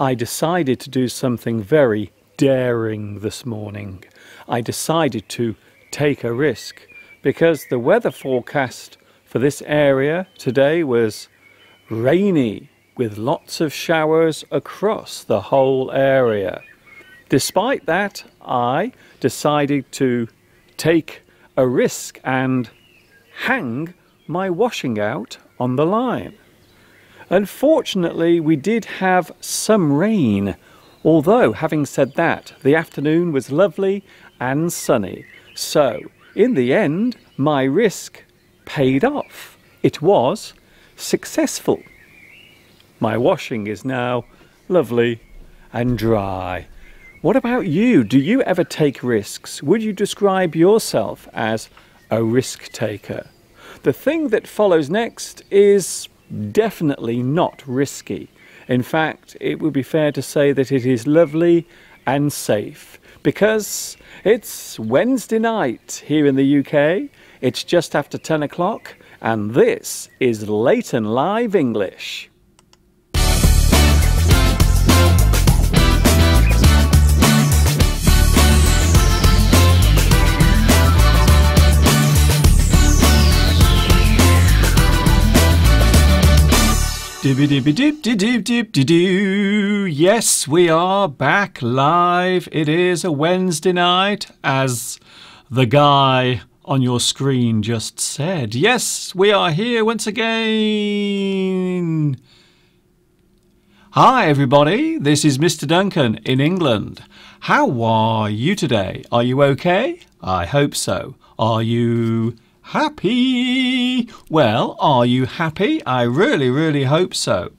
I decided to do something very daring this morning. I decided to take a risk because the weather forecast for this area today was rainy with lots of showers across the whole area. Despite that, I decided to take a risk and hang my washing out on the line. Unfortunately, we did have some rain, although having said that, the afternoon was lovely and sunny. So in the end, my risk paid off. It was successful. My washing is now lovely and dry. What about you? Do you ever take risks? Would you describe yourself as a risk taker? The thing that follows next is definitely not risky. In fact, it would be fair to say that it is lovely and safe because it's Wednesday night here in the UK. It's just after 10 o'clock and this is Late and Live English. Yes, we are back live. It is a Wednesday night, as the guy on your screen just said. Yes, we are here once again. Hi, everybody. This is Mr. Duncan in England. How are you today? Are you okay? I hope so. Are you happy? Well, are you happy? I really hope so.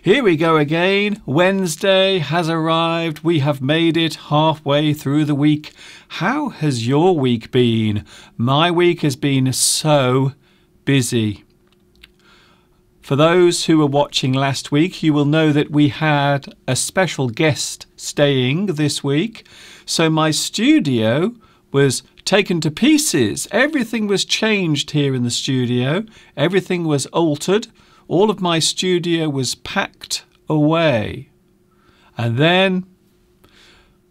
Here we go again. Wednesday has arrived. We have made it halfway through the week. How has your week been? My week has been so busy. For those who were watching last week, you will know that we had a special guest staying this week. So my studio was taken to pieces. Everything was changed here in the studio. Everything was altered. All of my studio was packed away. And then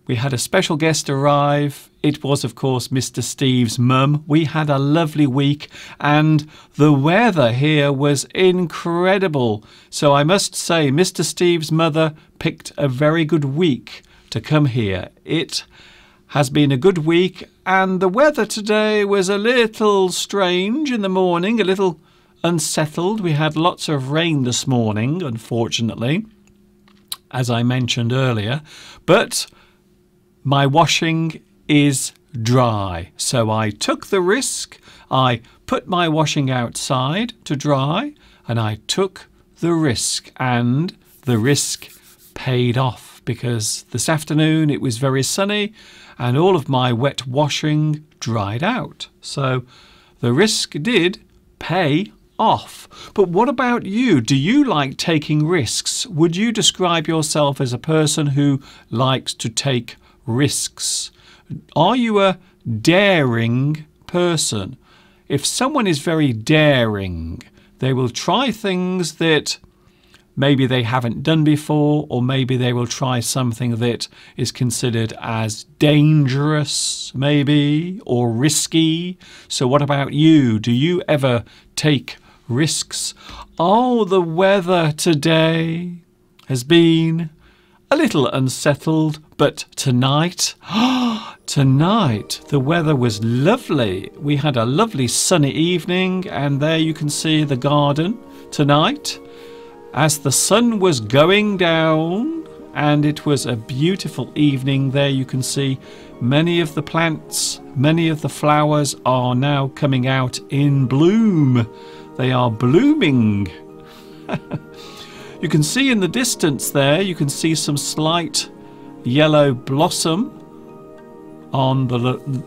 we had a special guest arrive. It was, of course, Mr. Steve's mum. We had a lovely week and the weather here was incredible. So I must say, Mr. Steve's mother picked a very good week to come here. It has been a good week and the weather today was a little strange in the morning, a little unsettled. We had lots of rain this morning, unfortunately, as I mentioned earlier, but my washing is dry. So I took the risk. I put my washing outside to dry and I took the risk and the risk paid off because this afternoon it was very sunny and all of my wet washing dried out. So the risk did pay off. But what about you? Do you like taking risks? Would you describe yourself as a person who likes to take risks? Are you a daring person? If someone is very daring, they will try things that maybe they haven't done before, or maybe they will try something that is considered as dangerous, maybe, or risky. So what about you? Do you ever take risks? Oh, the weather today has been a little unsettled, but tonight, tonight the weather was lovely. We had a lovely sunny evening, and there you can see the garden tonight. As the sun was going down and it was a beautiful evening there, you can see many of the plants, many of the flowers are now coming out in bloom. They are blooming. You can see in the distance there, you can see some slight yellow blossom on the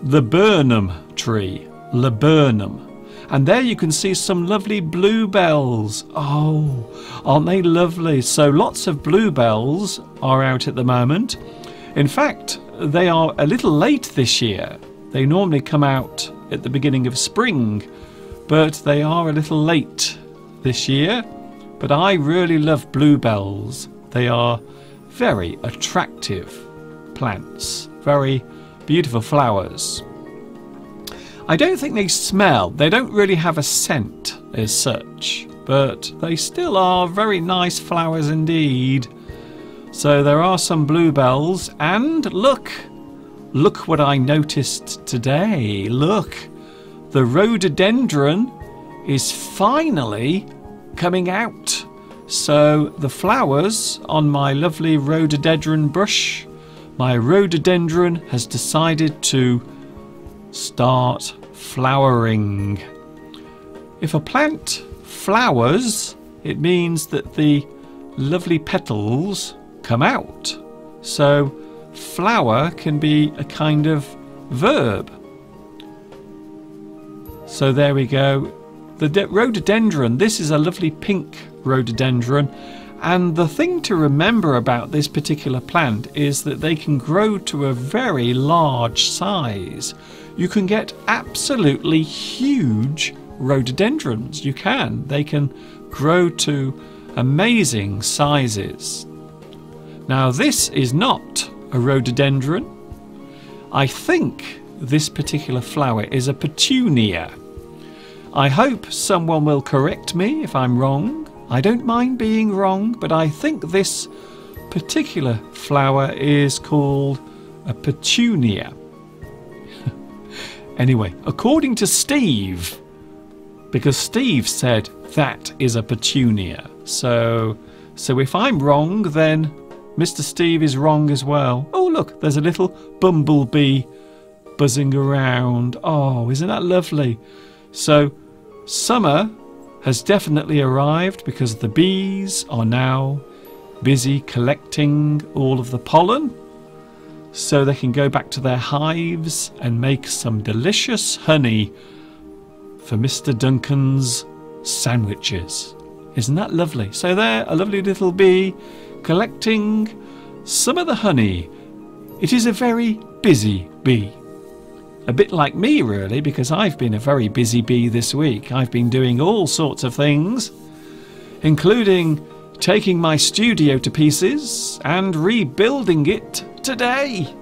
laburnum tree, laburnum. And there you can see some lovely bluebells. Oh, aren't they lovely? So lots of bluebells are out at the moment. In fact, they are a little late this year. They normally come out at the beginning of spring, but they are a little late this year. But I really love bluebells. They are very attractive plants, very beautiful flowers. I don't think they smell, they don't really have a scent as such, but they still are very nice flowers indeed. So there are some bluebells, and look what I noticed today. Look, the rhododendron is finally coming out. So the flowers on my lovely rhododendron bush, my rhododendron has decided to start flowering. If a plant flowers, it means that the lovely petals come out. So flower can be a kind of verb. So there we go. The rhododendron, this is a lovely pink rhododendron, and the thing to remember about this particular plant is that they can grow to a very large size. You can get absolutely huge rhododendrons. You can. They can grow to amazing sizes. Now this is not a rhododendron. I think this particular flower is a petunia. I hope someone will correct me if I'm wrong. I don't mind being wrong, but I think this particular flower is called a petunia. Anyway, according to Steve, because Steve said that is a petunia. So if I'm wrong, then Mr. Steve is wrong as well. Oh, look, there's a little bumblebee buzzing around. Oh, isn't that lovely? So summer has definitely arrived because the bees are now busy collecting all of the pollen so they can go back to their hives and make some delicious honey for Mr. Duncan's sandwiches. Isn't that lovely? So there, a lovely little bee collecting some of the honey. It is a very busy bee. A bit like me, really, because I've been a very busy bee this week. I've been doing all sorts of things, including taking my studio to pieces and rebuilding it today.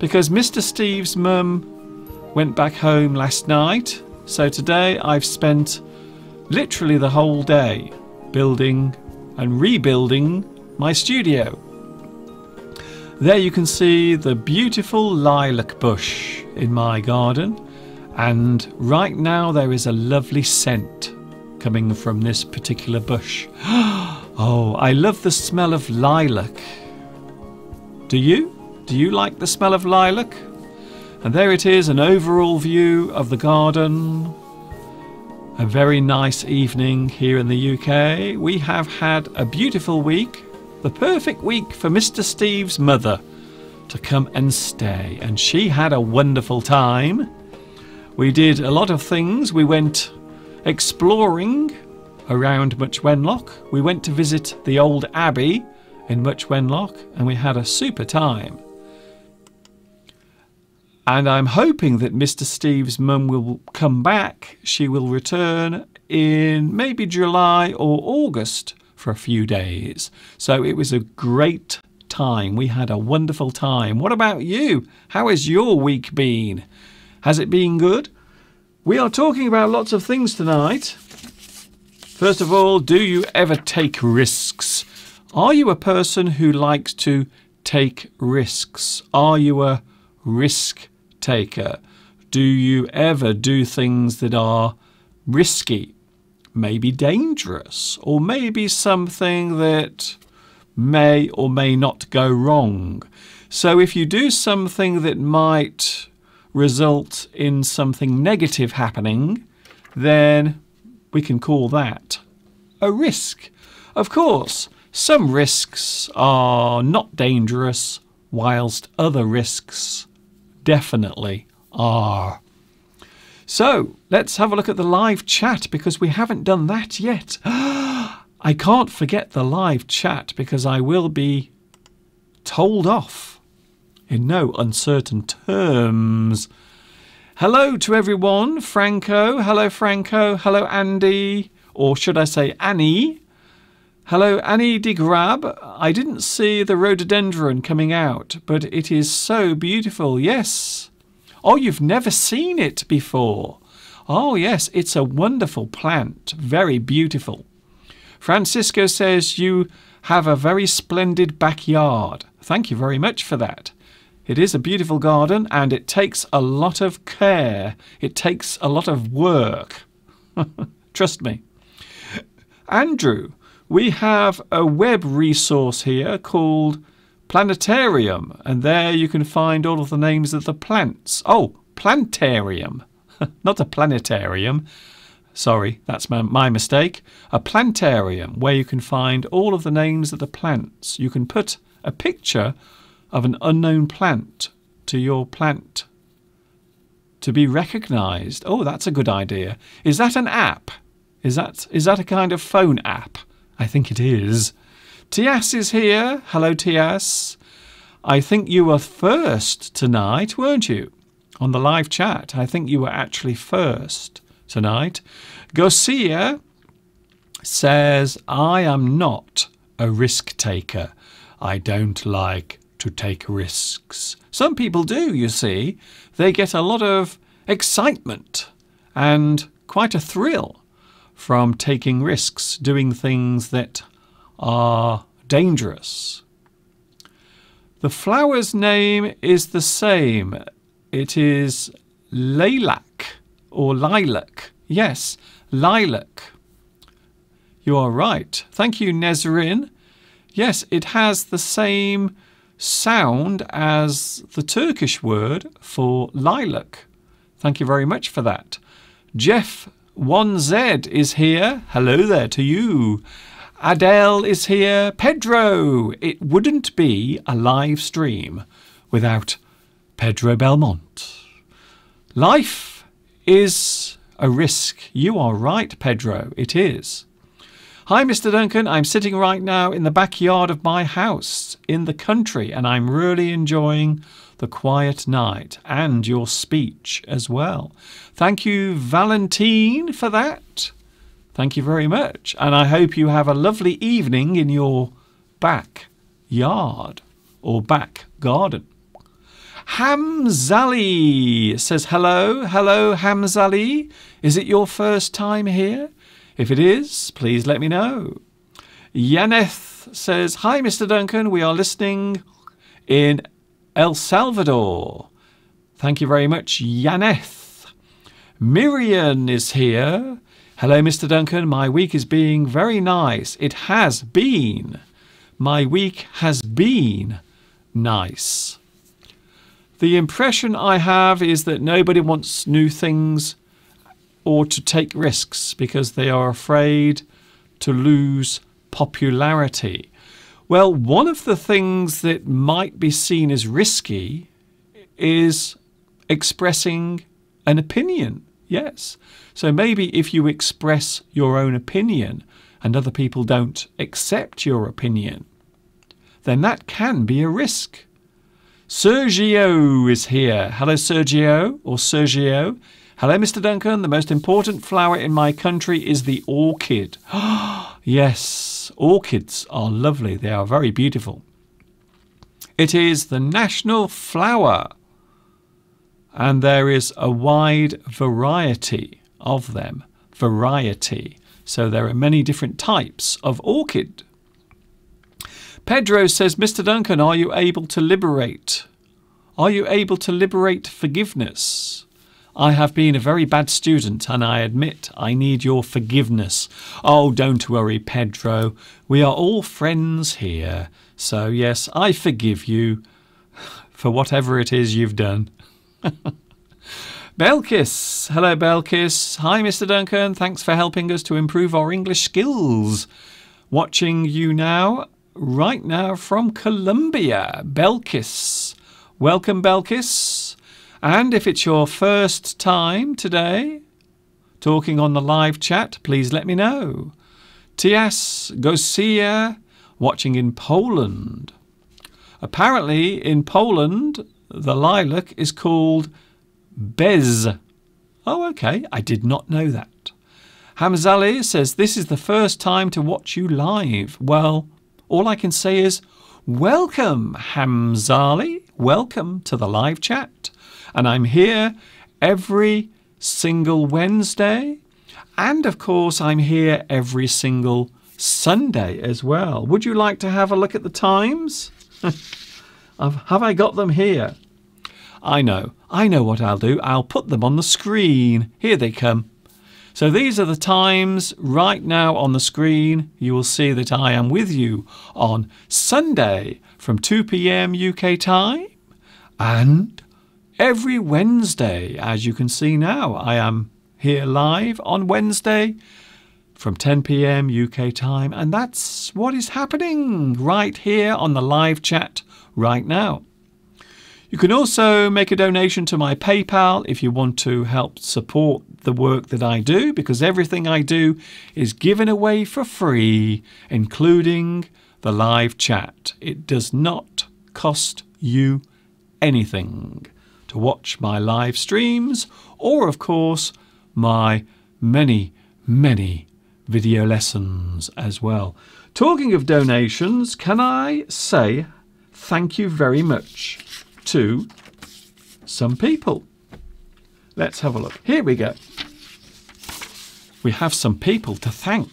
Because Mr. Steve's mum went back home last night, so today I've spent literally the whole day building and rebuilding my studio. There you can see the beautiful lilac bush in my garden, and right now there is a lovely scent coming from this particular bush. Oh, I love the smell of lilac. Do you? Do you like the smell of lilac? And there it is, an overall view of the garden. A very nice evening here in the UK. We have had a beautiful week. The perfect week for Mr. Steve's mother to come and stay, and she had a wonderful time. We did a lot of things. We went exploring around Much Wenlock. We went to visit the old abbey in Much Wenlock, and we had a super time. And I'm hoping that Mr. Steve's mum will come back. She will return in maybe July or August for a few days. So it was a great time. We had a wonderful time. What about you? How has your week been? Has it been good? We are talking about lots of things tonight. First of all, do you ever take risks? Are you a person who likes to take risks? Are you a risk taker? Do you ever do things that are risky? Maybe dangerous, or maybe something that may or may not go wrong. So if you do something that might result in something negative happening, then we can call that a risk. Of course, some risks are not dangerous, whilst other risks definitely are. So let's have a look at the live chat, because we haven't done that yet. I can't forget the live chat, because I will be told off in no uncertain terms. Hello to everyone. Franco. Hello, Franco. Hello, Andy. Or should I say Annie? Hello, Annie de Grab. I didn't see the rhododendron coming out, but it is so beautiful. Yes. Oh, you've never seen it before. Oh, yes, it's a wonderful plant. Very beautiful. Francisco says you have a very splendid backyard. Thank you very much for that. It is a beautiful garden and it takes a lot of care. It takes a lot of work. Trust me. Andrew, we have a web resource here called Planetarium, and there you can find all of the names of the plants. Oh, Planetarium, not a planetarium. Sorry, that's my mistake. A plantarium, where you can find all of the names of the plants. You can put a picture of an unknown plant to your plant to be recognized. Oh, that's a good idea. Is that an app? Is that a kind of phone app? I think it is. Tias is here. Hello, Tias. I think you were first tonight, weren't you? On the live chat, I think you were actually first tonight. Gosia says, I am not a risk taker. I don't like to take risks. Some people do, you see. They get a lot of excitement and quite a thrill from taking risks, doing things that are dangerous. The flower's name is the same. It is lilac or lilac. Yes, lilac. You are right. Thank you, Nezrin. Yes, it has the same sound as the Turkish word for lilac. Thank you very much for that. Jeff 1Z is here. Hello there to you. Adele is here. Pedro. It wouldn't be a live stream without Pedro Belmont. Life is a risk. You are right, Pedro. It is. Hi, Mr. Duncan. I'm sitting right now in the backyard of my house in the country, and I'm really enjoying the quiet night and your speech as well. Thank you, Valentine, for that. Thank you very much. And I hope you have a lovely evening in your backyard or back garden. Hamzali says hello. Hello, Hamzali. Is it your first time here? If it is, please let me know. Yaneth says, hi, Mr. Duncan. We are listening in El Salvador. Thank you very much, Yaneth. Miriam is here. Hello, Mr. Duncan. My week is being very nice. It has been. My week has been nice. The impression I have is that nobody wants new things or to take risks because they are afraid to lose popularity. Well, one of the things that might be seen as risky is expressing an opinion. Yes. So maybe if you express your own opinion and other people don't accept your opinion, then that can be a risk. Sergio is here. Hello, Sergio or Sergio. Hello, Mr. Duncan. The most important flower in my country is the orchid. Yes, orchids are lovely. They are very beautiful. It is the national flower, and there is a wide variety of them. Variety. So there are many different types of orchid. Pedro says, Mr. Duncan, are you able to liberate? Are you able to liberate forgiveness? I have been a very bad student, and I admit I need your forgiveness. Oh, don't worry, Pedro. We are all friends here. So, yes, I forgive you for whatever it is you've done. Belkis. Hello, Belkis. Hi, Mr. Duncan. Thanks for helping us to improve our English skills. Watching you now, right now from Colombia. Belkis. Welcome, Belkis. And if it's your first time today talking on the live chat, please let me know. Tias Gosia, watching in Poland. Apparently in Poland, the lilac is called bez. Oh, okay. I did not know that. Hamzali says, this is the first time to watch you live. Well, all I can say is welcome, Hamzali. Welcome to the live chat. And I'm here every single Wednesday. And of course, I'm here every single Sunday as well. Would you like to have a look at the times? Have I got them here? I know what I'll do. I'll put them on the screen. Here they come. So these are the times right now on the screen. You will see that I am with you on Sunday from 2 p.m. UK time, and every Wednesday, as you can see now, I am here live on Wednesday from 10 p.m. UK time, and that's what is happening right here on the live chat right now. You can also make a donation to my PayPal if you want to help support the work that I do, because everything I do is given away for free, including the live chat. It does not cost you anything to watch my live streams or, of course, my many, many video lessons as well. Talking of donations, can I say thank you very much to some people? Let's have a look. Here we go. We have some people to thank.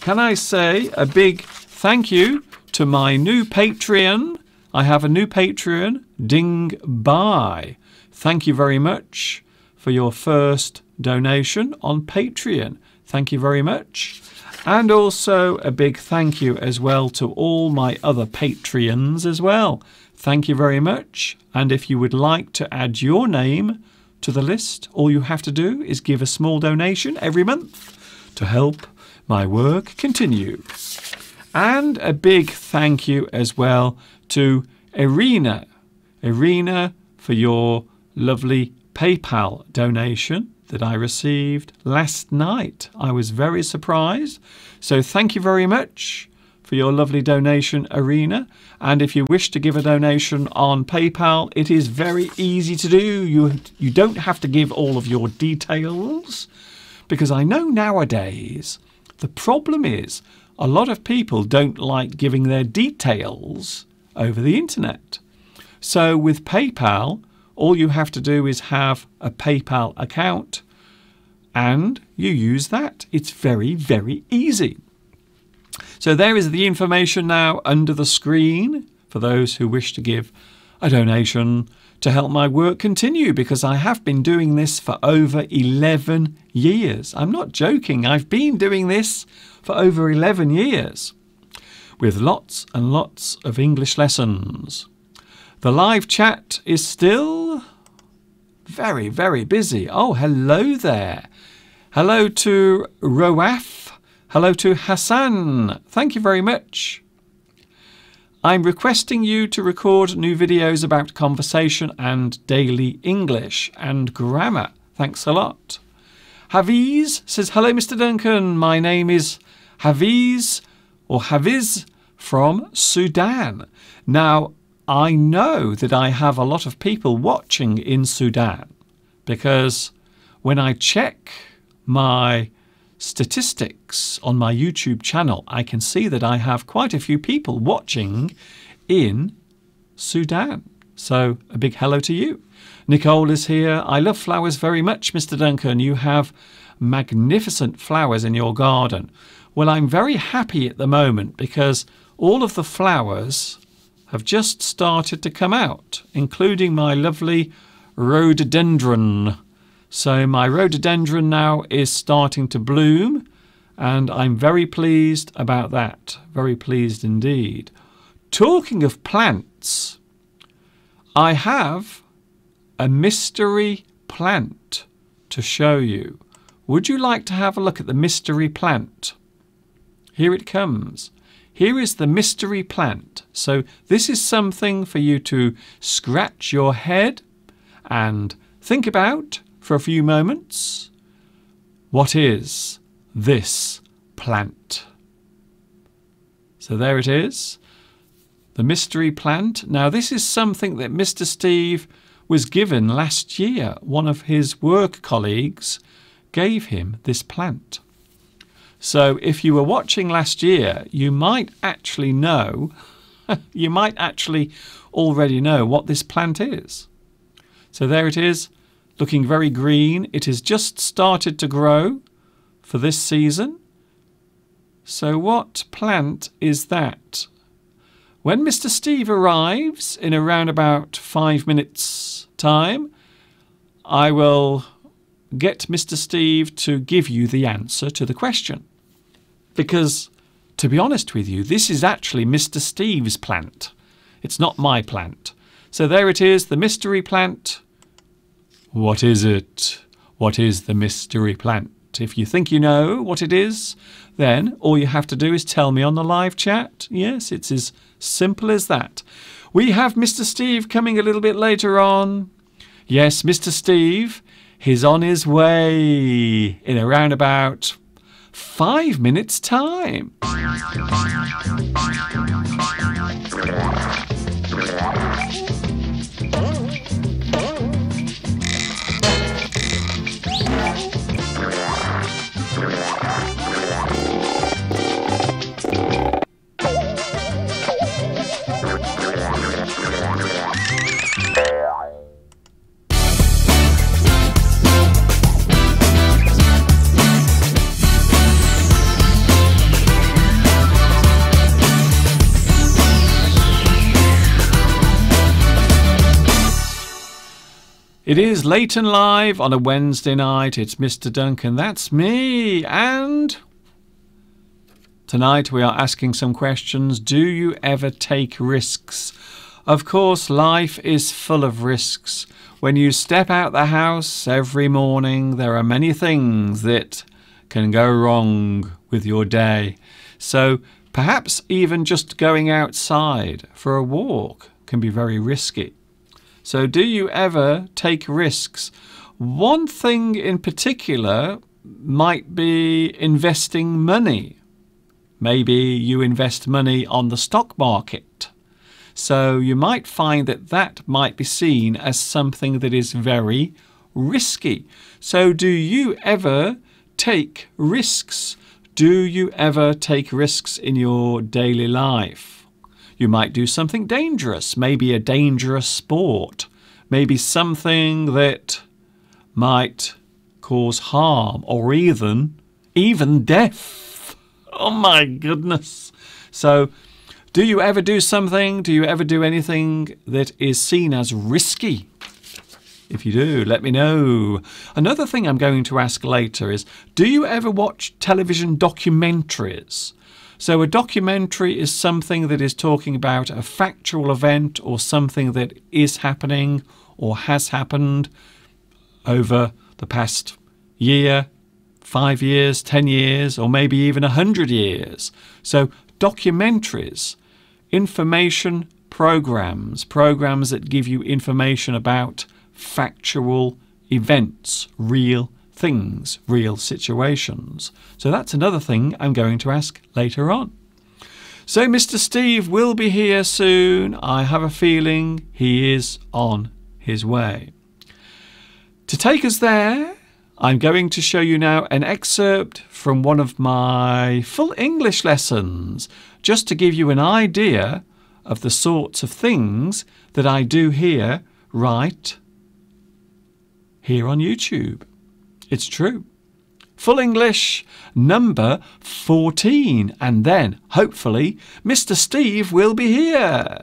Can I say a big thank you to my new Patreon? I have a new Patreon, Ding Bai. Thank you very much for your first donation on Patreon. Thank you very much. And also a big thank you as well to all my other Patreons as well. Thank you very much. And if you would like to add your name to the list, all you have to do is give a small donation every month to help my work continue. And a big thank you as well to Irina. Irina, for your lovely PayPal donation that I received last night. I was very surprised. So thank you very much for your lovely donation, Irina. And if you wish to give a donation on PayPal, it is very easy to do. You don't have to give all of your details, because I know nowadays the problem is a lot of people don't like giving their details over the internet. So with PayPal, all you have to do is have a PayPal account and you use that. It's very, very easy. So there is the information now under the screen for those who wish to give a donation to help my work continue, because I have been doing this for over 11 years. I'm not joking. I've been doing this for over 11 years with lots and lots of English lessons. The live chat is still very, very busy. Oh, hello there. Hello to Roaf. Hello to Hassan. Thank you very much. I'm requesting you to record new videos about conversation and daily English and grammar. Thanks a lot. Haviz says, hello, Mr. Duncan. My name is Haviz or Haviz from Sudan. Now, I know that I have a lot of people watching in Sudan, because when I check my statistics on my YouTube channel, I can see that I have quite a few people watching in Sudan. So a big hello to you. Nicole is here. I love flowers very much, Mr. Duncan. You have magnificent flowers in your garden. Well, I'm very happy at the moment because all of the flowers have just started to come out, including my lovely rhododendron. So my rhododendron now is starting to bloom, and I'm very pleased about that. Very pleased indeed. Talking of plants, I have a mystery plant to show you. Would you like to have a look at the mystery plant? Here it comes. Here is the mystery plant. So this is something for you to scratch your head and think about for a few moments. What is this plant? So there it is, the mystery plant. Now this is something that Mr. Steve was given last year. One of his work colleagues gave him this plant. So if you were watching last year, you might actually know, you might actually already know what this plant is. So there it is, looking very green. It has just started to grow for this season. So what plant is that? When Mr. Steve arrives in around about 5 minutes' time, I will get Mr. Steve to give you the answer to the question. Because, to be honest with you, this is actually Mr. Steve's plant. It's not my plant. So there it is, the mystery plant. What is it? What is the mystery plant? If you think you know what it is, then all you have to do is tell me on the live chat. Yes, it's as simple as that. We have Mr. Steve coming a little bit later on. Yes, Mr. Steve, he's on his way in around about 5 minutes' time. It is Late and Live on a Wednesday night. It's Mr. Duncan. That's me. And tonight we are asking some questions. Do you ever take risks? Of course, life is full of risks. When you step out the house every morning, there are many things that can go wrong with your day. So perhaps even just going outside for a walk can be very risky. So do you ever take risks? One thing in particular might be investing money. Maybe you invest money on the stock market. So you might find that that might be seen as something that is very risky. So do you ever take risks? Do you ever take risks in your daily life? You might do something dangerous, maybe a dangerous sport, maybe something that might cause harm or even death. Oh my goodness. So do you ever do something? Do you ever do anything that is seen as risky? If you do, let me know. Another thing I'm going to ask later is, do you ever watch television documentaries? So a documentary is something that is talking about a factual event or something that is happening or has happened over the past year, 5 years, 10 years, or maybe even 100 years. So documentaries, information programs that give you information about factual events, real things, real situations. So that's another thing I'm going to ask later on. So Mr. Steve will be here soon. I have a feeling he is on his way. To take us there, I'm going to show you now an excerpt from one of my full English lessons, just to give you an idea of the sorts of things that I do here, right here on YouTube. It's true. Full English number 14, and then, hopefully, Mr. Steve will be here.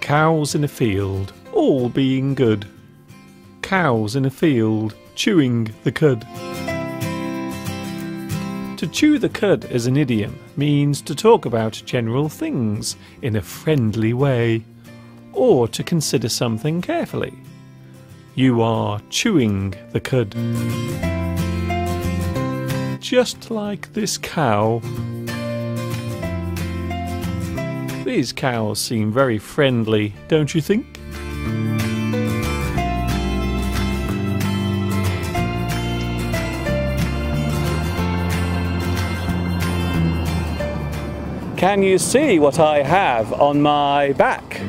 Cows in a field, all being good. Cows in a field, chewing the cud. To chew the cud as an idiom means to talk about general things in a friendly way, or to consider something carefully. You are chewing the cud. Just like this cow. These cows seem very friendly, don't you think? Can you see what I have on my back?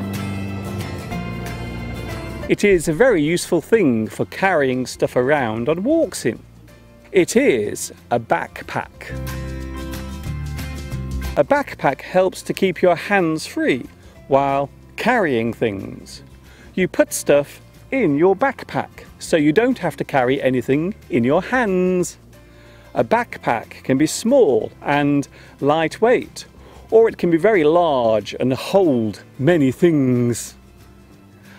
It is a very useful thing for carrying stuff around on walks in. It is a backpack. A backpack helps to keep your hands free while carrying things. You put stuff in your backpack so you don't have to carry anything in your hands. A backpack can be small and lightweight, or it can be very large and hold many things.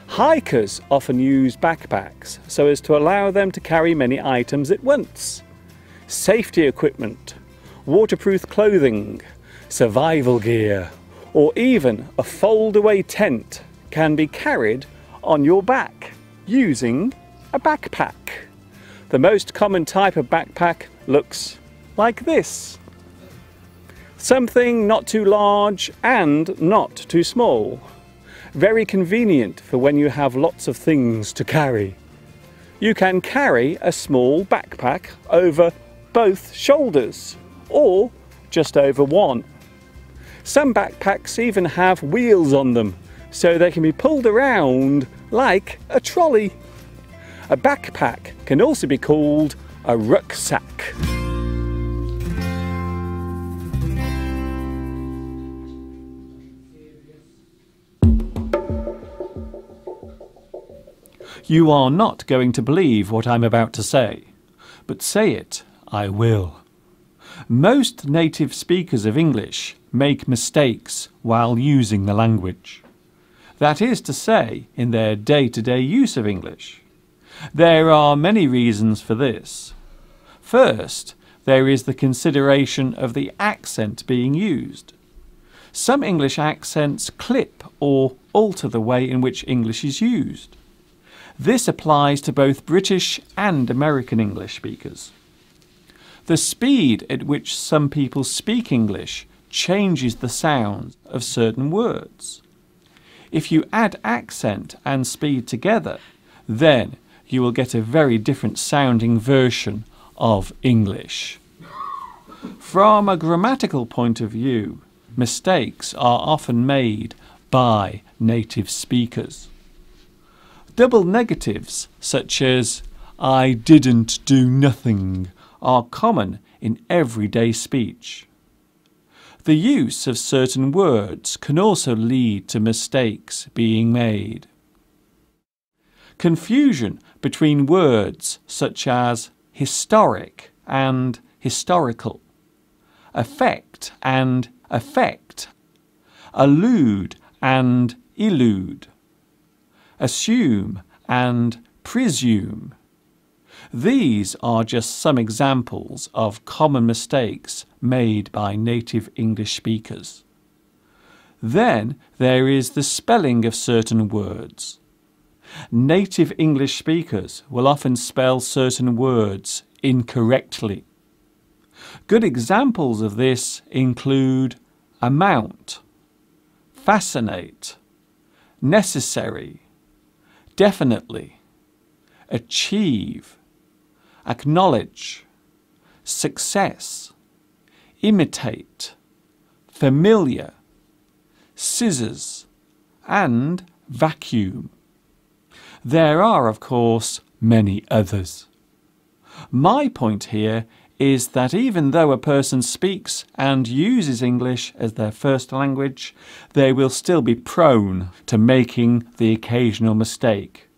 Hikers often use backpacks so as to allow them to carry many items at once. Safety equipment, waterproof clothing, survival gear, or even a fold-away tent can be carried on your back using a backpack. The most common type of backpack looks like this. Something not too large and not too small. Very convenient for when you have lots of things to carry. You can carry a small backpack over both shoulders or just over one. Some backpacks even have wheels on them so they can be pulled around like a trolley. A backpack can also be called a rucksack. You are not going to believe what I'm about to say, but say it I will. Most native speakers of English make mistakes while using the language. That is to say, in their day-to-day use of English. There are many reasons for this. First, there is the consideration of the accent being used. Some English accents clip or alter the way in which English is used. This applies to both British and American English speakers. The speed at which some people speak English changes the sound of certain words. If you add accent and speed together, then you will get a very different sounding version of English. From a grammatical point of view, mistakes are often made by native speakers. Double negatives, such as I didn't do nothing, are common in everyday speech. The use of certain words can also lead to mistakes being made. Confusion between words such as historic and historical, affect and affect, allude and elude, assume and presume. These are just some examples of common mistakes made by native English speakers. Then there is the spelling of certain words. Native English speakers will often spell certain words incorrectly. Good examples of this include amount, fascinate, necessary, definitely, achieve, acknowledge, success, imitate, familiar, scissors, and vacuum. There are, of course, many others. My point here is that even though a person speaks and uses English as their first language, they will still be prone to making the occasional mistake.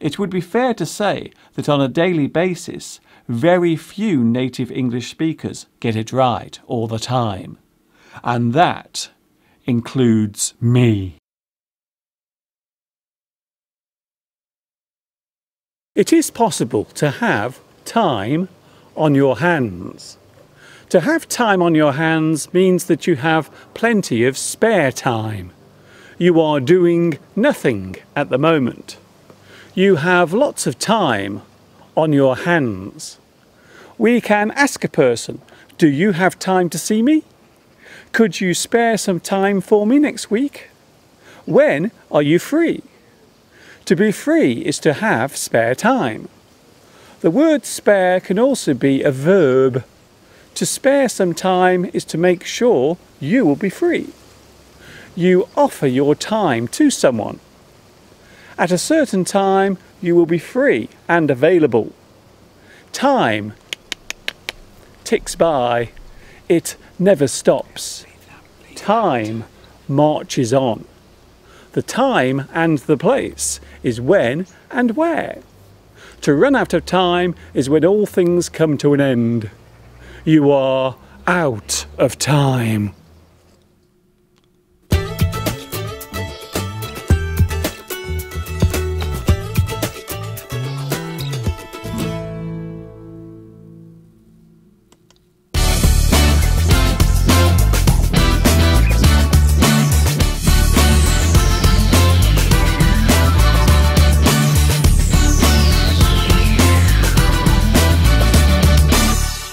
It would be fair to say that on a daily basis, very few native English speakers get it right all the time. And that includes me. It is possible to have time on your hands. To have time on your hands means that you have plenty of spare time. You are doing nothing at the moment. You have lots of time on your hands. We can ask a person, do you have time to see me? Could you spare some time for me next week? When are you free? To be free is to have spare time. The word spare can also be a verb. To spare some time is to make sure you will be free. You offer your time to someone. At a certain time, you will be free and available. Time ticks by. It never stops. Time marches on. The time and the place is when and where. To run out of time is when all things come to an end. You are out of time.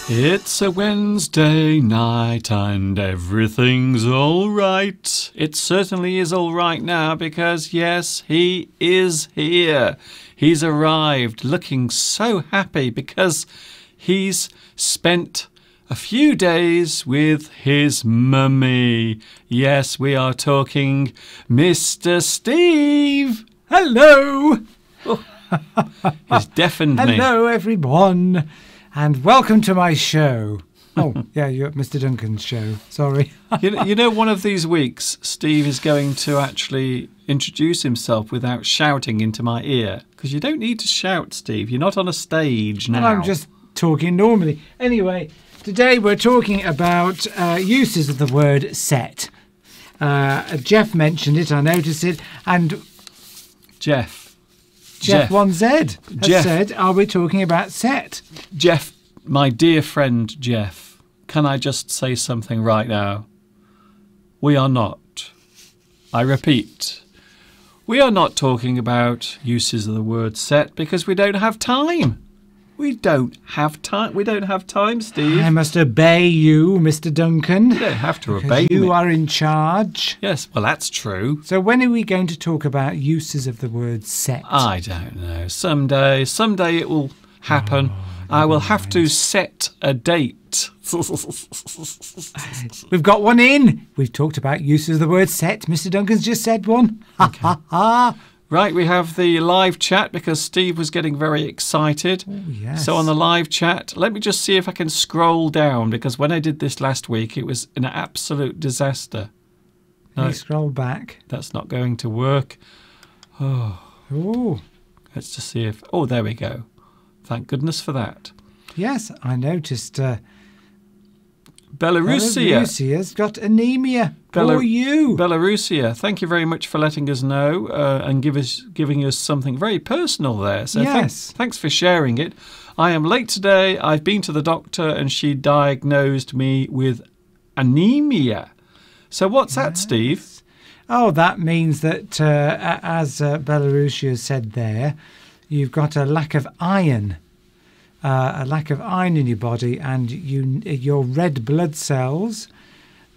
It's a Wednesday night and everything's all right. It certainly is all right now because, yes, he is here. He's arrived looking so happy because he's spent a few days with his mummy. Yes, we are talking Mr. Steve. Hello. Oh, he's deafened me. Hello, everyone. And welcome to my show. Oh, yeah, you're at Mr. Duncan's show. Sorry. you know, one of these weeks, Steve is going to actually introduce himself without shouting into my ear. Because you don't need to shout, Steve. You're not on a stage now. And I'm just talking normally. Anyway, today we're talking about uses of the word set. Jeff mentioned it. I noticed it. And Jeff. Jeff1Z has said, are we talking about set? Jeff, my dear friend Jeff, can I just say something right now? We are not. I repeat, we are not talking about uses of the word set because we don't have time. We don't have time. We don't have time, Steve. I must obey you, Mr. Duncan. You don't have to obey me. You are in charge. Yes, well, that's true. So when are we going to talk about uses of the word set? I don't know. Someday. Someday it will happen. Oh, I will have to set a date. We've got one in. We've talked about uses of the word set. Mr. Duncan's just said one. Ha, ha, ha. Right, we have the live chat because Steve was getting very excited. Oh, yes. So on the live chat, let me just see if I can scroll down because when I did this last week, it was an absolute disaster. Can you scroll back? That's not going to work. Oh. Ooh. Let's just see if... Oh, there we go. Thank goodness for that. Yes, I noticed... Belarusia. Belarusia's got anemia. Poor you. Belarusia, thank you very much for letting us know and giving us something very personal there. So yes. Thanks for sharing it. I am late today. I've been to the doctor and she diagnosed me with anemia. So what's that, Steve? Oh, that means that, as Belarusia said there, you've got a lack of iron. A lack of iron in your body, and your red blood cells,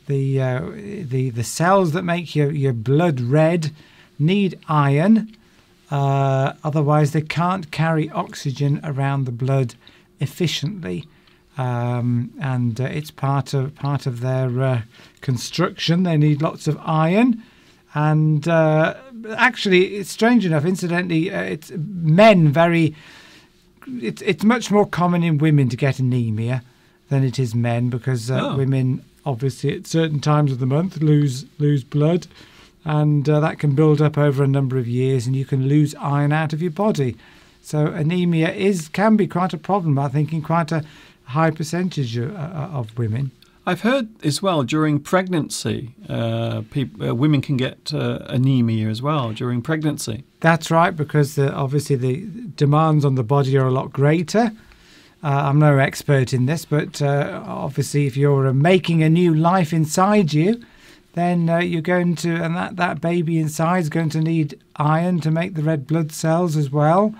the cells that make your blood red, need iron. Otherwise, they can't carry oxygen around the blood efficiently, and it's part of their construction. They need lots of iron, and actually, it's strange enough. Incidentally, it's men very. It's much more common in women to get anemia than it is men because women, obviously, at certain times of the month lose blood, and that can build up over a number of years, and you can lose iron out of your body. So anemia can be quite a problem, I think, in quite a high percentage of women. I've heard as well during pregnancy, women can get anemia as well during pregnancy. That's right, because obviously the demands on the body are a lot greater. I'm no expert in this, but obviously if you're making a new life inside you, then you're going to, and that baby inside is going to need iron to make the red blood cells as well.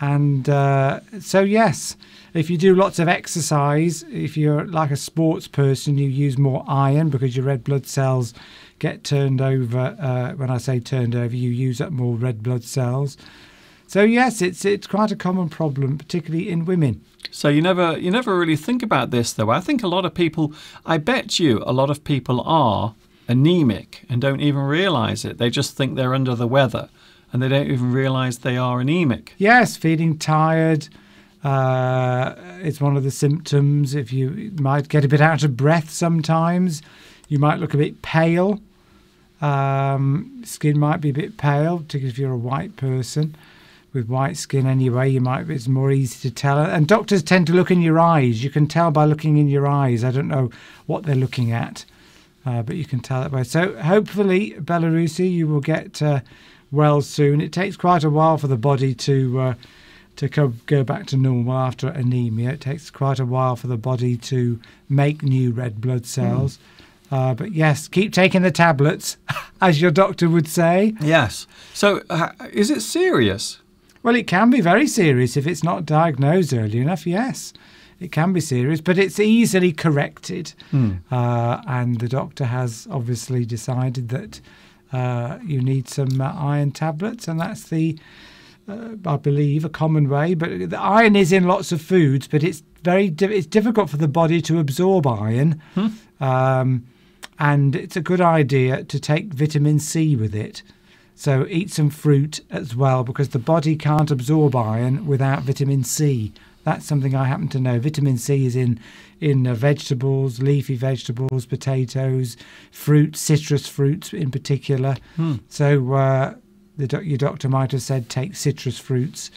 And so, yes, if you do lots of exercise, if you're like a sports person, you use more iron because your red blood cells get turned over. When I say turned over, you use up more red blood cells. So yes, it's quite a common problem, particularly in women. So you never really think about this, though. I think a lot of people, I bet you a lot of people are anemic and don't even realize it. They just think they're under the weather and they don't even realize they are anemic. Yes, feeling tired. It's one of the symptoms. If you might get a bit out of breath sometimes, you might look a bit pale. Skin might be a bit pale, particularly if you're a white person with white skin. Anyway, you might. It's more easy to tell. And doctors tend to look in your eyes. You can tell by looking in your eyes. I don't know what they're looking at, but you can tell that way. So hopefully, Belarusi, you will get well soon. It takes quite a while for the body to go back to normal after anemia. It takes quite a while for the body to make new red blood cells. But yes, keep taking the tablets, as your doctor would say. Yes. So is it serious? Well, it can be very serious if it's not diagnosed early enough. Yes, it can be serious, but it's easily corrected. And the doctor has obviously decided that you need some iron tablets, and that's the, I believe, a common way. But the iron is in lots of foods, but it's it's difficult for the body to absorb iron. And it's a good idea to take vitamin C with it. So eat some fruit as well, because the body can't absorb iron without vitamin C. That's something I happen to know. Vitamin C is in vegetables, leafy vegetables, potatoes, fruit, citrus fruits in particular. So your doctor might have said take citrus fruits,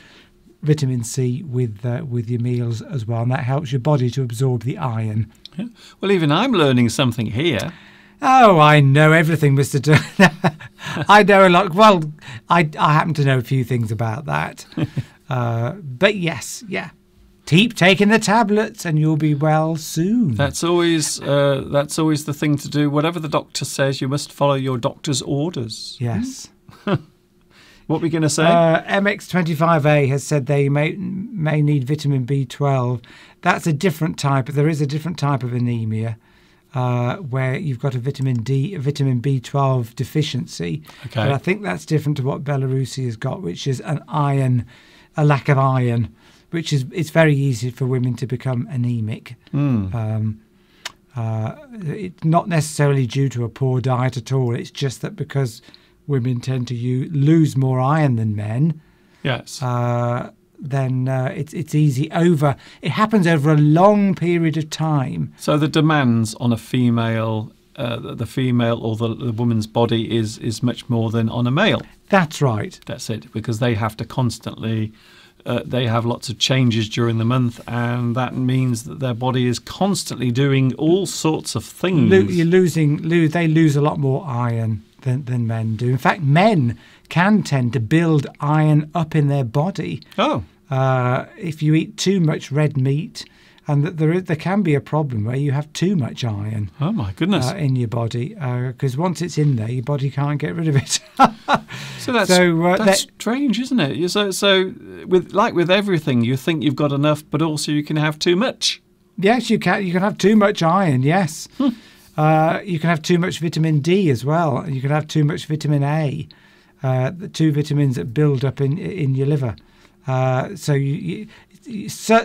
vitamin C with your meals as well, and that helps your body to absorb the iron. Yeah. Well, even I'm learning something here. Oh, I know everything, Mr. Turner. I know a lot. Well, I happen to know a few things about that. But yes, yeah. Keep taking the tablets and you'll be well soon. That's always the thing to do. Whatever the doctor says, you must follow your doctor's orders. Yes. What are we going to say? MX25A has said they may need vitamin B12. That's a different type. There is a different type of anemia where you've got a vitamin B12 deficiency. Okay. But I think that's different to what Belarusi has got, which is a lack of iron, which is it's very easy for women to become anemic. It's not necessarily due to a poor diet at all. It's just that because women tend to lose more iron than men. Yes. Then it's easy over. It happens over a long period of time. So the demands on a female, the female or the woman's body is much more than on a male. That's right. That's it, because they have to constantly. They have lots of changes during the month, and that means that their body is constantly doing all sorts of things. They lose a lot more iron than men do. In fact, men can tend to build iron up in their body. If you eat too much red meat, and there can be a problem where you have too much iron. Oh my goodness! In your body, because once it's in there, your body can't get rid of it. so that's strange, isn't it? So with everything, you think you've got enough, but also you can have too much. Yes, you can. You can have too much iron. Yes. You can have too much vitamin D as well. You can have too much vitamin A, the two vitamins that build up in your liver. So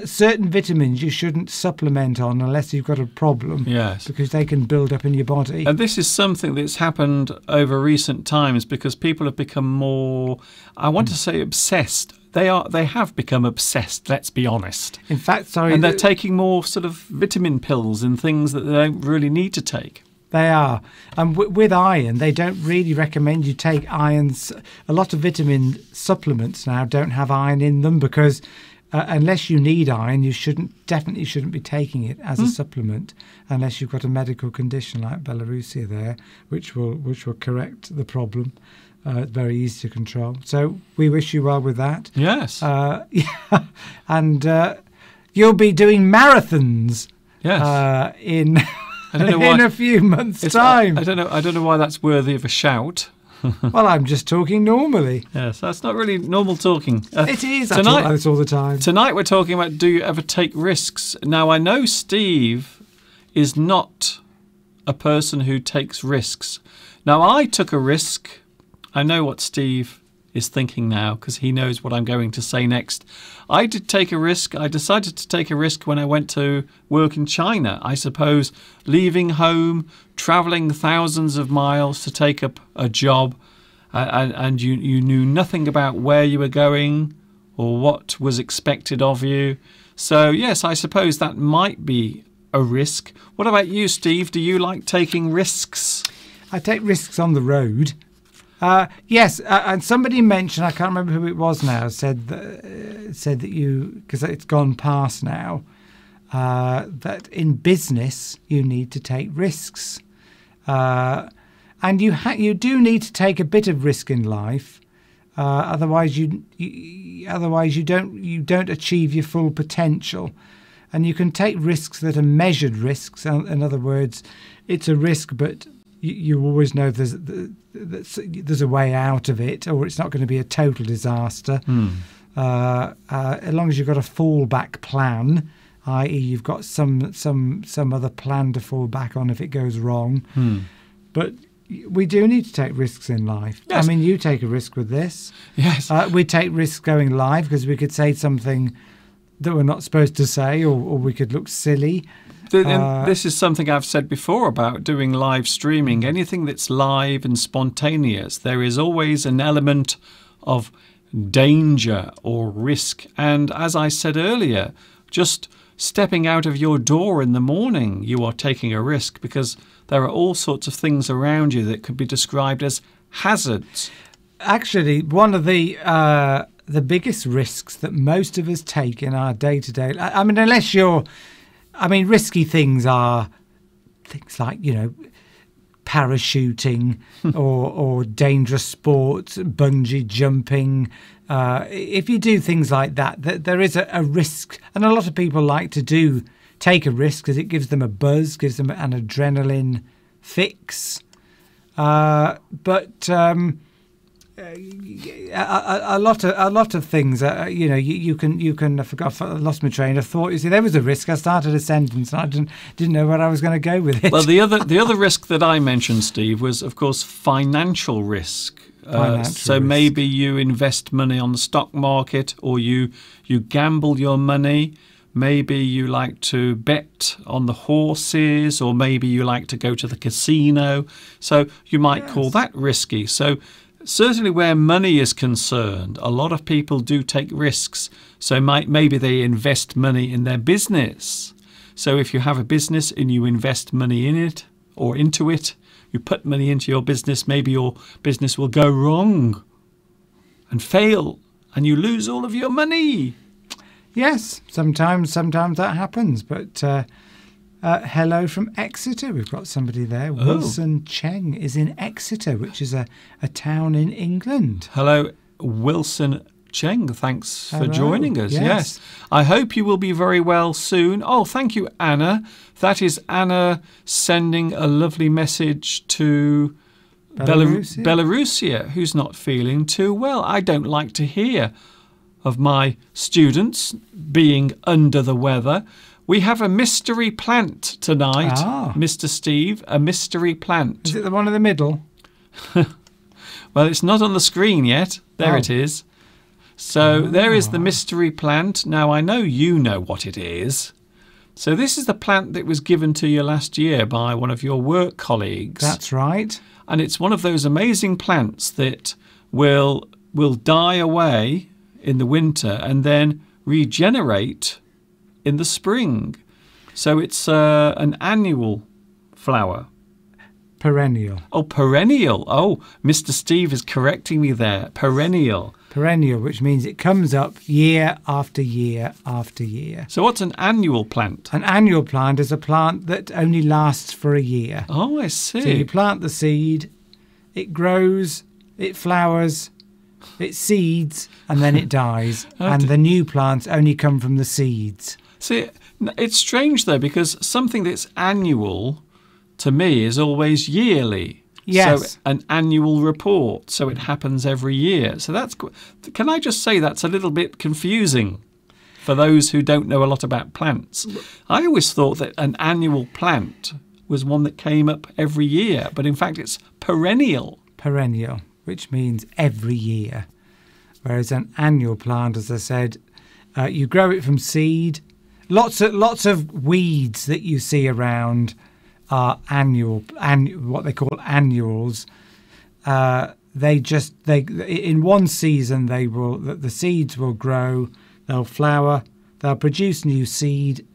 certain vitamins you shouldn't supplement on unless you've got a problem. Yes. Because they can build up in your body. And this is something that's happened over recent times because people have become more, I want to say, obsessed. They have become obsessed, let's be honest. In fact, sorry. And they're taking more sort of vitamin pills and things that they don't really need to take. They are. And with iron, they don't really recommend you take iron. A lot of vitamin supplements now don't have iron in them because unless you need iron, you definitely shouldn't be taking it as a supplement unless you've got a medical condition like Belarusia there, which will correct the problem. Very easy to control. So we wish you well with that. Yes. Yeah. And you'll be doing marathons. Yes. In a few months' time. I don't know why that's worthy of a shout. Well, I'm just talking normally. Yes, that's not really normal talking. It is. I talk like this all the time. Tonight we're talking about do you ever take risks. Now I know Steve is not a person who takes risks. Now I took a risk. I know what Steve is thinking now, because he knows what I'm going to say next. I did take a risk. I decided to take a risk when I went to work in China. I suppose leaving home, traveling thousands of miles to take up a job, and you knew nothing about where you were going or what was expected of you. So yes, I suppose that might be a risk. What about you, Steve? Do you like taking risks? I take risks on the road. Yes, and somebody mentioned, I can't remember who it was now, said that you, because it's gone past now, that in business you need to take risks, and you do need to take a bit of risk in life, otherwise you don't achieve your full potential. And you can take risks that are measured risks. In other words, it's a risk, but you always know there's a way out of it, or it's not going to be a total disaster. Mm. As long as you've got a fallback plan, i.e. you've got some other plan to fall back on if it goes wrong. Mm. But we do need to take risks in life. Yes. I mean, you take a risk with this. Yes. We take risks going live because we could say something that we're not supposed to say, or we could look silly. And this is something I've said before about doing live streaming. Anything that's live and spontaneous, there is always an element of danger or risk. And as I said earlier, just stepping out of your door in the morning, you are taking a risk because there are all sorts of things around you that could be described as hazards. Actually, one of the biggest risks that most of us take in our day-to-day... I mean, unless you're... I mean, risky things are things like, you know, parachuting or dangerous sports, bungee jumping. If you do things like that, there is a risk. And a lot of people like to take a risk because it gives them a buzz, gives them an adrenaline fix. A lot of things, you know, you can. I forgot. I lost my train of thought. You see, there was a risk. I started a sentence and I didn't know where I was going to go with it. Well, the other risk that I mentioned, Steve, was of course financial risk. So maybe you invest money on the stock market, or you gamble your money. Maybe you like to bet on the horses, or maybe you like to go to the casino. So you might call that risky. So certainly where money is concerned, a lot of people do take risks. So maybe they invest money in their business. So if you have a business and you invest money in it or into it, you put money into your business, maybe your business will go wrong and fail and you lose all of your money. Yes, sometimes that happens. But hello from Exeter. We've got somebody there. Oh. Wilson Cheng is in Exeter, which is a town in England. Hello, Wilson Cheng. Thanks for joining us. Yes. I hope you will be very well soon. Oh, thank you, Anna. That is Anna sending a lovely message to Belarusia, who's not feeling too well. I don't like to hear of my students being under the weather. We have a mystery plant tonight, Mr. Steve, a mystery plant. Is it the one in the middle? Well, it's not on the screen yet. There it is. So there is the mystery plant. Now, I know you know what it is. So this is the plant that was given to you last year by one of your work colleagues. That's right. And it's one of those amazing plants that will die away in the winter and then regenerate in the spring. So it's an annual flower. Perennial. Oh, perennial. Oh, Mr. Steve is correcting me there. Perennial. Perennial, which means it comes up year after year after year. So what's an annual plant? An annual plant is a plant that only lasts for a year. Oh, I see. So you plant the seed, it grows, it flowers, it seeds, and then it dies. And the new plants only come from the seeds. See, it's strange, though, because something that's annual, to me, is always yearly. Yes. So an annual report, so it happens every year. So that's... Can I just say that's a little bit confusing for those who don't know a lot about plants? I always thought that an annual plant was one that came up every year, but in fact it's perennial. Perennial, which means every year. Whereas an annual plant, as I said, you grow it from seed. Lots of weeds that you see around are what they call annuals. They in one season the seeds will grow, they'll flower, they'll produce new seed,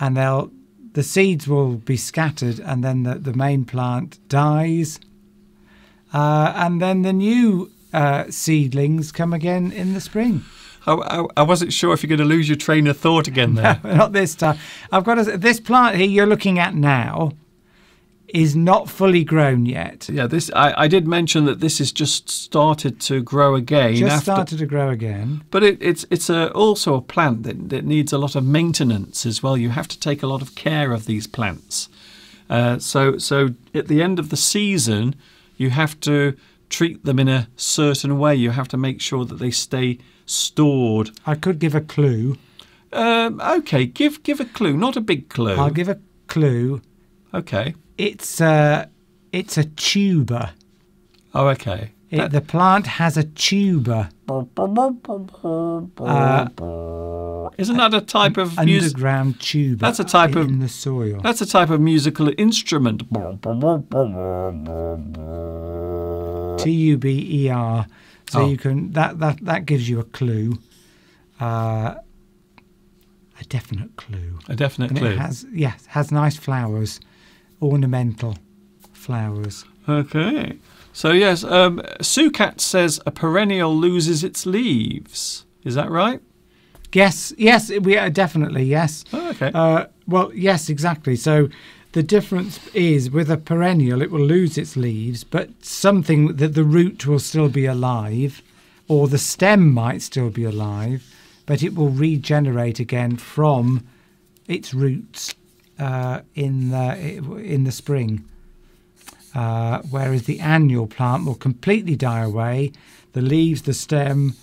and the seeds will be scattered, and then the main plant dies, and then the new seedlings come again in the spring. I wasn't sure if you're going to lose your train of thought again there. No, not this time. I've got to, this plant here you're looking at now is not fully grown yet. Yeah, this I did mention that this has just started to grow again. Started to grow again. But it's also a plant that needs a lot of maintenance as well. You have to take a lot of care of these plants. So at the end of the season, you have to treat them in a certain way. You have to make sure that they stay stored. I could give a clue. Okay, give a clue, not a big clue. I'll give a clue. Okay. It's a tuber. Oh, okay. The plant has a tuber. Isn't that a type of underground tuber? That's a type of in the soil. That's a type of musical instrument. Tuber. So you can that gives you a clue. A definite clue. A definite clue. It has has nice flowers. Ornamental flowers. Okay. So, yes, Sukat says a perennial loses its leaves. Is that right? Yes. Yes, we are definitely, yes. Oh, okay. Well, yes, exactly. So the difference is with a perennial, it will lose its leaves, but something that the root will still be alive, or the stem might still be alive, but it will regenerate again from its roots. In the spring, whereas the annual plant will completely die away. The leaves, the stem,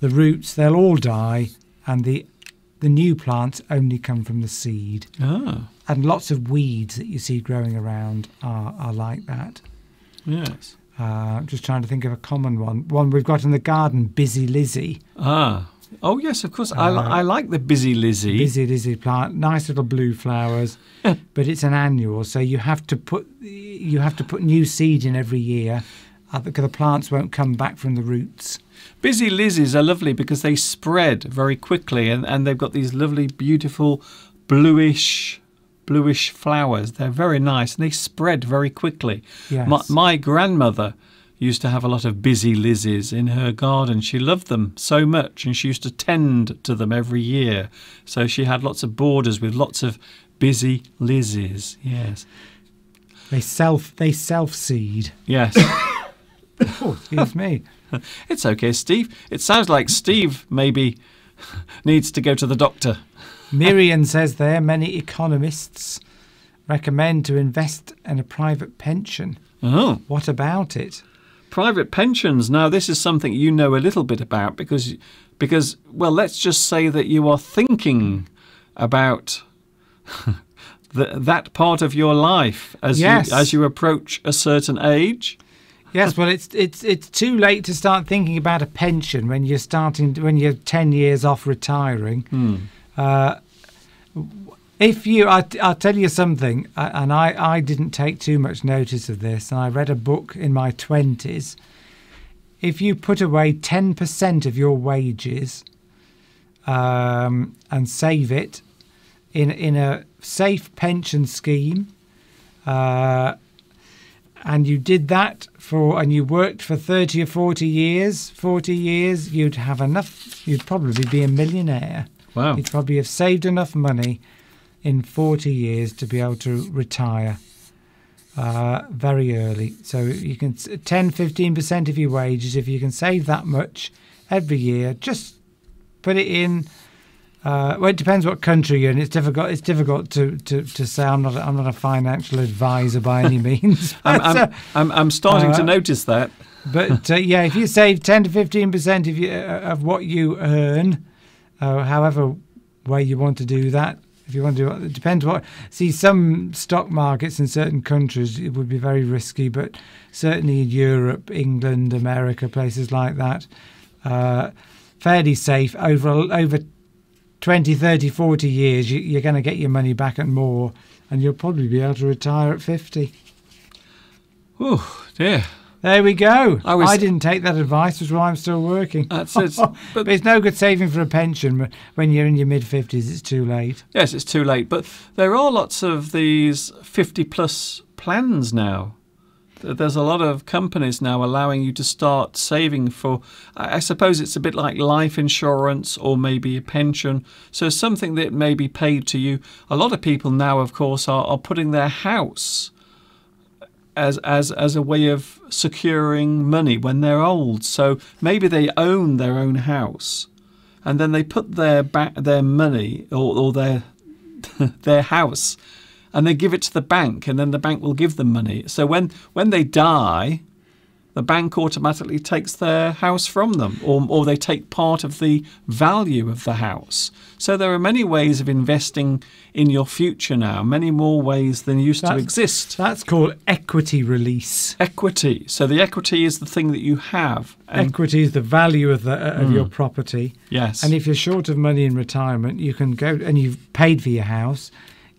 the roots, they'll all die, and the new plants only come from the seed. Oh. And lots of weeds that you see growing around are like that. Yes. I'm just trying to think of a common one. One we've got in the garden, Busy Lizzie. Ah. Oh, yes, of course. I like the Busy Lizzie. Busy Lizzie plant, nice little blue flowers, but it's an annual, so you have to put new seed in every year because the plants won't come back from the roots. Busy Lizzies are lovely because they spread very quickly, and they've got these lovely, beautiful, bluish flowers. They're very nice, and they spread very quickly. Yes. My grandmother used to have a lot of Busy Lizzies in her garden. She loved them so much, and she used to tend to them every year. So she had lots of borders with lots of Busy Lizzies. Yes, they self seed. Yes. Oh, excuse me. It's okay, Steve. It sounds like Steve maybe needs to go to the doctor. Miriam says there many economists recommend to invest in a private pension. Oh, what about it? Private pensions. Now, this is something you know a little bit about because well, let's just say that you are thinking about that part of your life as you approach a certain age. Yes, well, it's too late to start thinking about a pension when you're 10 years off retiring. Hmm. I'll tell you something, and I didn't take too much notice of this, and I read a book in my 20s. If you put away 10% of your wages and save it in a safe pension scheme, and you did that and you worked for 30 or 40 years, you'd have enough. You'd probably be a millionaire. Wow! You'd probably have saved enough money in 40 years to be able to retire very early. So you can 10–15% of your wages, if you can save that much every year, just put it in. Well, it depends what country you're in. It's difficult to say. I'm not a financial advisor by any means. I'm starting to notice that. But yeah, if you save 10–15% of what you earn, however way you want to do that. If you want to, it depends what. See, some stock markets in certain countries it would be very risky, but certainly in Europe, England, America, places like that, fairly safe. Over 20, 30, 40 years, you're going to get your money back and more, and you'll probably be able to retire at 50. Oh, dear. There we go. I didn't take that advice, which is why I'm still working. That's it. But it's no good saving for a pension, but when you're in your mid-50s, it's too late. Yes, it's too late. But there are lots of these 50-plus plans now. There's a lot of companies now allowing you to start saving for, I suppose it's a bit like life insurance or maybe a pension. So something that may be paid to you. A lot of people now, of course, are putting their house as a way of securing money when they're old. So maybe they own their own house and then they put their money or their their house, and they give it to the bank, and then the bank will give them money. So when they die, the bank automatically takes their house from them, or they take part of the value of the house. So there are many ways of investing in your future now, many more ways than used to exist. That's called equity release. Equity. So the equity is the thing that you have. Equity is the value of your property. Yes. And if you're short of money in retirement, you can go, and you've paid for your house,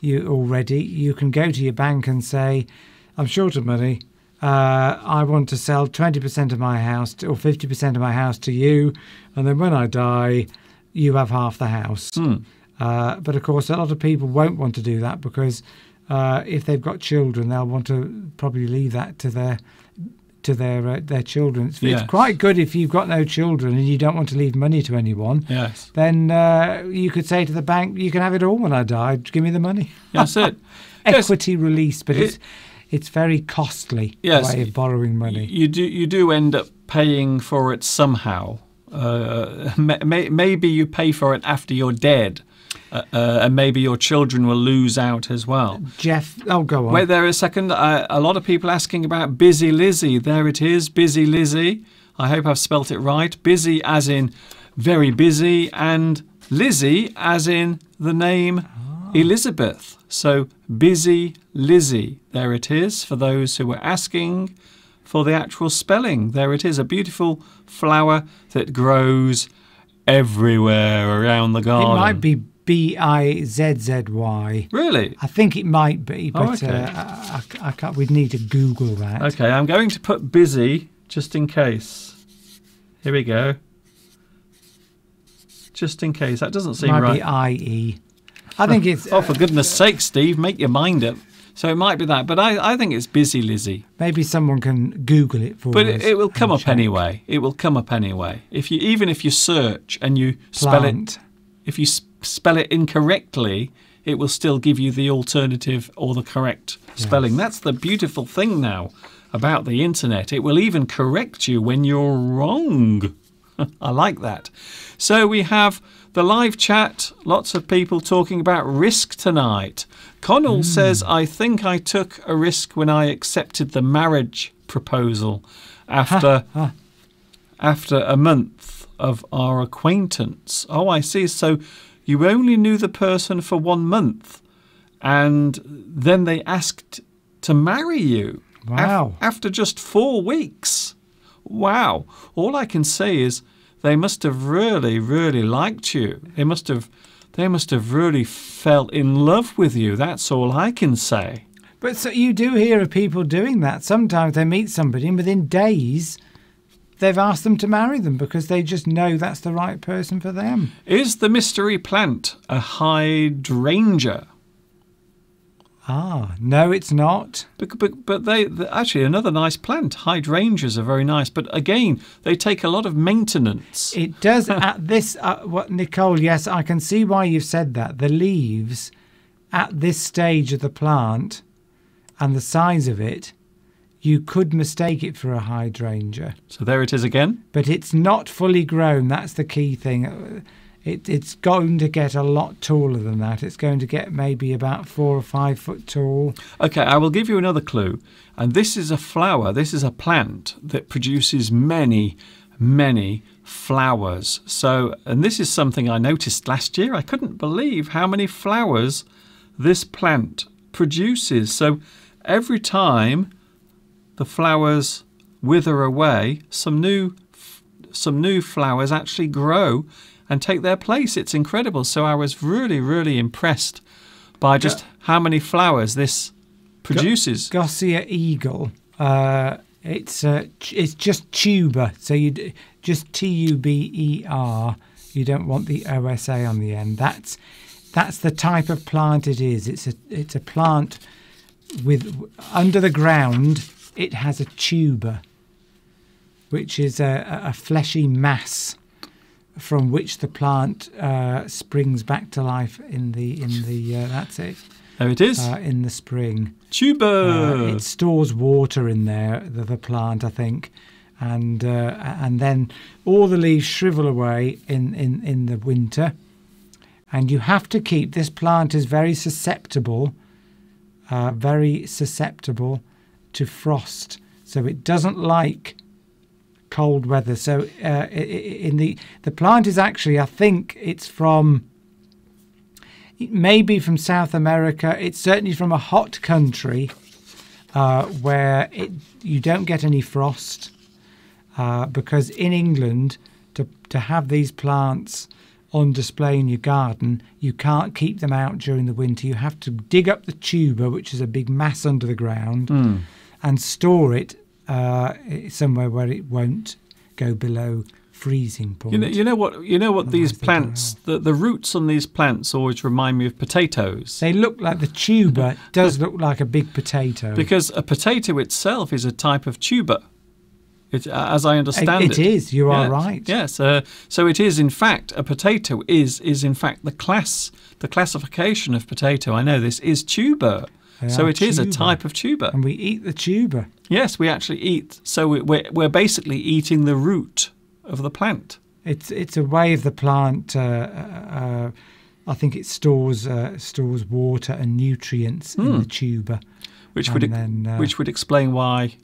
you can go to your bank and say, I'm short of money. I want to sell 20% of my house or 50% of my house to you. And then when I die, you have half the house. Mm. But of course, a lot of people won't want to do that because if they've got children, they'll want to probably leave that to their children. It's quite good if you've got no children and you don't want to leave money to anyone. Yes. Then you could say to the bank, you can have it all when I die. Give me the money. That's it. Equity release, but it's very costly way of borrowing money. You do end up paying for it somehow. Maybe you pay for it after you're dead. And maybe your children will lose out as well. Jeff, oh, go on. Wait there a second. A lot of people asking about Busy Lizzie. There it is, Busy Lizzie. I hope I've spelt it right. Busy as in very busy, and Lizzie as in the name Elizabeth. So Busy Lizzie. There it is for those who were asking for the actual spelling. There it is, a beautiful flower that grows everywhere around the garden. It might be B-I-Z-Z-Y. Really? I think it might be, but I can't, we'd need to Google that. Okay, I'm going to put busy just in case. Here we go. Just in case. That doesn't seem right. It might be I-E. I think it's... oh, for goodness sake, Steve, make your mind up. So it might be that, but I think it's Busy Lizzie. Maybe someone can Google it for us. But it will come up anyway. It will come up anyway. Even if you search and you spell it... If you spell it incorrectly, it will still give you the alternative or the correct spelling. That's the beautiful thing now about the internet. It will even correct you when you're wrong. I like that. So we have the live chat. Lots of people talking about risk tonight. Connell says, I think I took a risk when I accepted the marriage proposal after a month of our acquaintance. Oh, I see. So you only knew the person for 1 month and then they asked to marry you. Wow. After just 4 weeks. Wow. All I can say is they must have really, really liked you. They must have really felt in love with you. That's all I can say. But so you do hear of people doing that. Sometimes they meet somebody and within days they've asked them to marry them because they just know that's the right person for them. Is the mystery plant a hydrangea? Ah, no, it's not. But they actually another nice plant. Hydrangeas are very nice, but again, they take a lot of maintenance. It does. At this, what Nicole? Yes, I can see why you've said that. The leaves, at this stage of the plant, and the size of it, you could mistake it for a hydrangea. So there it is again. But it's not fully grown. That's the key thing. It's going to get a lot taller than that. It's going to get maybe about 4 or 5 foot tall. Okay, I will give you another clue. And this is a flower. This is a plant that produces many, many flowers. So, and this is something I noticed last year. I couldn't believe how many flowers this plant produces. So every time the flowers wither away, some new some new flowers actually grow and take their place. It's incredible. So I was really, really impressed by just how many flowers this produces. Gossia eagle. It's just tuber. So you just T-U-B-E-R. You don't want the O-S-A on the end. That's the type of plant it is. It's a plant with under the ground. It has a tuber, which is a fleshy mass from which the plant springs back to life in the that's it. There it is. In the spring. Tuber. It stores water in there. The plant, I think. And then all the leaves shrivel away in the winter, and you have to keep this plant is very susceptible to frost, so it doesn't like cold weather. So in the plant is actually, I think it's from, it may be from South America. It's certainly from a hot country where you don't get any frost. Because in England, to have these plants on display in your garden, you can't keep them out during the winter. You have to dig up the tuber, which is a big mass under the ground, and store it somewhere where it won't go below freezing point. You know what these plants, the roots on these plants always remind me of potatoes. They look like, the tuber does look like a big potato. Because a potato itself is a type of tuber. As I understand it. It is. You are right. Yes. So it is, in fact, a potato is in fact the classification of potato. I know this is tuber. So it is a type of tuber. And we eat the tuber. Yes, we actually eat. So we're basically eating the root of the plant. It's a way of the plant. I think it stores water and nutrients in the tuber, which would explain why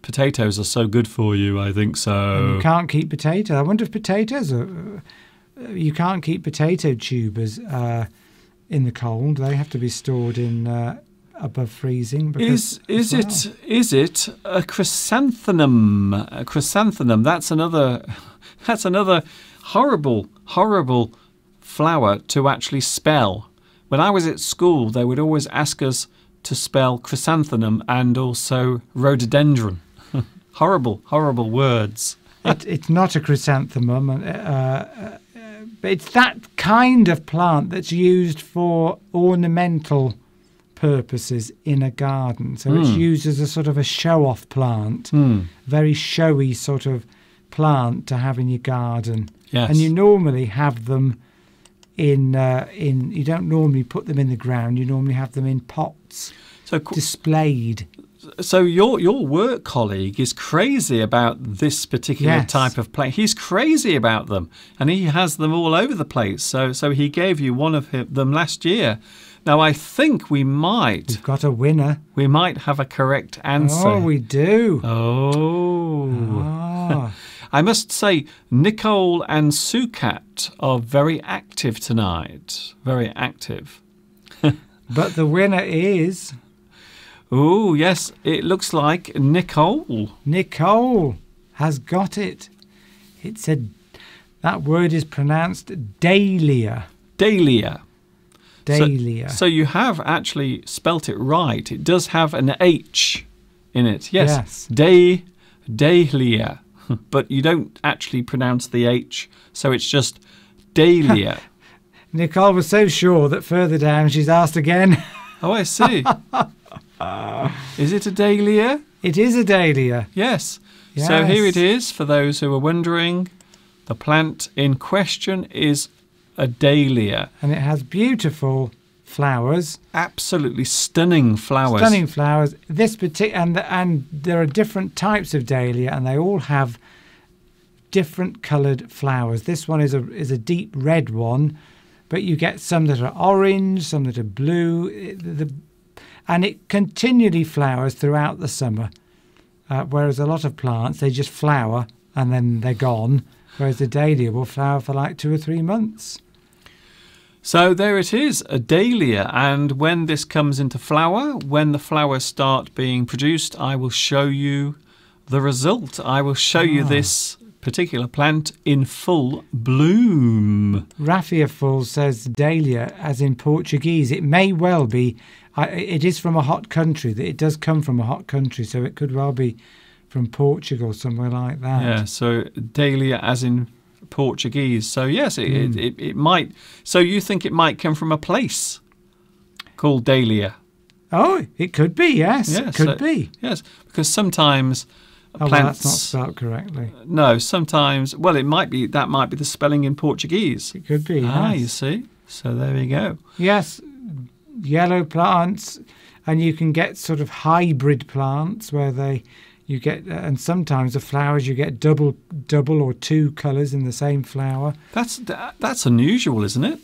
potatoes are so good for you, I think so. And you can't keep potatoes. I wonder if potatoes are... You can't keep potato tubers in the cold. They have to be stored in above freezing. Because is it a chrysanthemum? A chrysanthemum. That's another horrible, horrible flower to actually spell. When I was at school, they would always ask us to spell chrysanthemum and also rhododendron. Horrible, horrible words. It's not a chrysanthemum, but it's that kind of plant that's used for ornamental purposes in a garden. So it's used as a sort of a show-off plant, very showy sort of plant to have in your garden. Yes. And you normally have them in you don't normally put them in the ground. You normally have them in pots, so displayed. So your work colleague is crazy about this particular type of plant. He's crazy about them, and he has them all over the place. So he gave you one of them last year. Now I think we've got a winner. We might have a correct answer. Oh, we do. Oh. I must say, Nicole and Sukat are very active tonight. Very active. But the winner is... Oh, yes, it looks like Nicole. Nicole has got it. It's a... That word is pronounced dahlia. Dahlia. Dahlia. So you have actually spelt it right. It does have an H in it. Yes. Dahlia. But you don't actually pronounce the H, so it's just dahlia. Nicole was so sure that further down she's asked again. Oh, I see. Is it a dahlia? It is a dahlia. Yes. So here it is, for those who are wondering. The plant in question is a dahlia. And it has beautiful flowers. Absolutely stunning flowers. Stunning flowers. This particular, and there are different types of dahlia, and they all have different coloured flowers. This one is a deep red one, but you get some that are orange, some that are blue, and it continually flowers throughout the summer. Whereas a lot of plants, they just flower and then they're gone. Whereas the dahlia will flower for like 2 or 3 months. So there it is, a dahlia, and when this comes into flower, when the flowers start being produced, I will show you the result. I will show you this particular plant in full bloom. Raffia Full says dahlia, as in Portuguese. It may well be. It is from a hot country. It does come from a hot country, so it could well be from Portugal, somewhere like that. Yeah, so dahlia as in Portuguese. So, yes, it might. So you think it might come from a place called Dahlia? Oh, it could be, yes. It could be. Yes, because sometimes plants... Well, that's not spelled correctly. No, sometimes... Well, it might be... That might be the spelling in Portuguese. It could be, yes. You see? So there we go. Yes, yellow plants. And you can get sort of hybrid plants where they... You get, and sometimes the flowers, you get double or two colours in the same flower. That's unusual, isn't it?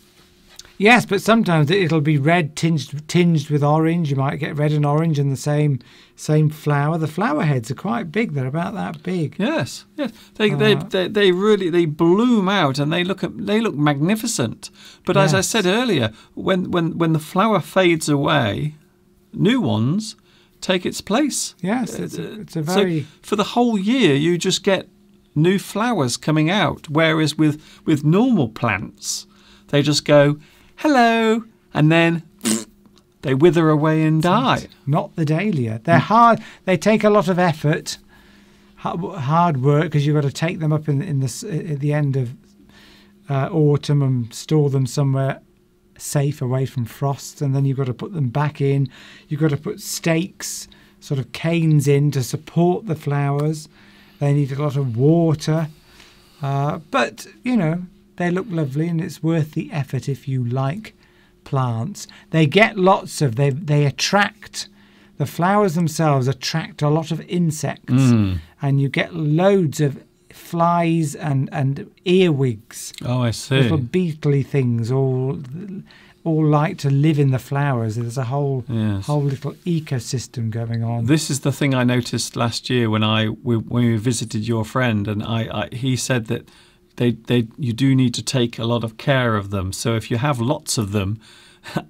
Yes, but sometimes it'll be red tinged with orange. You might get red and orange in the same flower. The flower heads are quite big. They're about that big. Yes, yes. They really bloom out and they look magnificent. But yes, as I said earlier, when the flower fades away, new ones take its place. Yes, it's a very... So for the whole year, you just get new flowers coming out, whereas with normal plants, they just go, hello, and then they wither away and die. Not the dahlia. They're hard. They take a lot of effort, hard work, because you've got to take them up at the end of autumn and store them somewhere safe away from frost, and then you've got to put them back in. You've got to put stakes, sort of canes in to support the flowers. They need a lot of water, but you know, they look lovely and it's worth the effort if you like plants. They get lots of... they attract... the flowers themselves attract a lot of insects, and you get loads of flies and earwigs. Oh, I see. Little beetly things all like to live in the flowers. There's a whole little ecosystem going on. This is the thing I noticed last year when we visited your friend, and he said that you do need to take a lot of care of them. So if you have lots of them,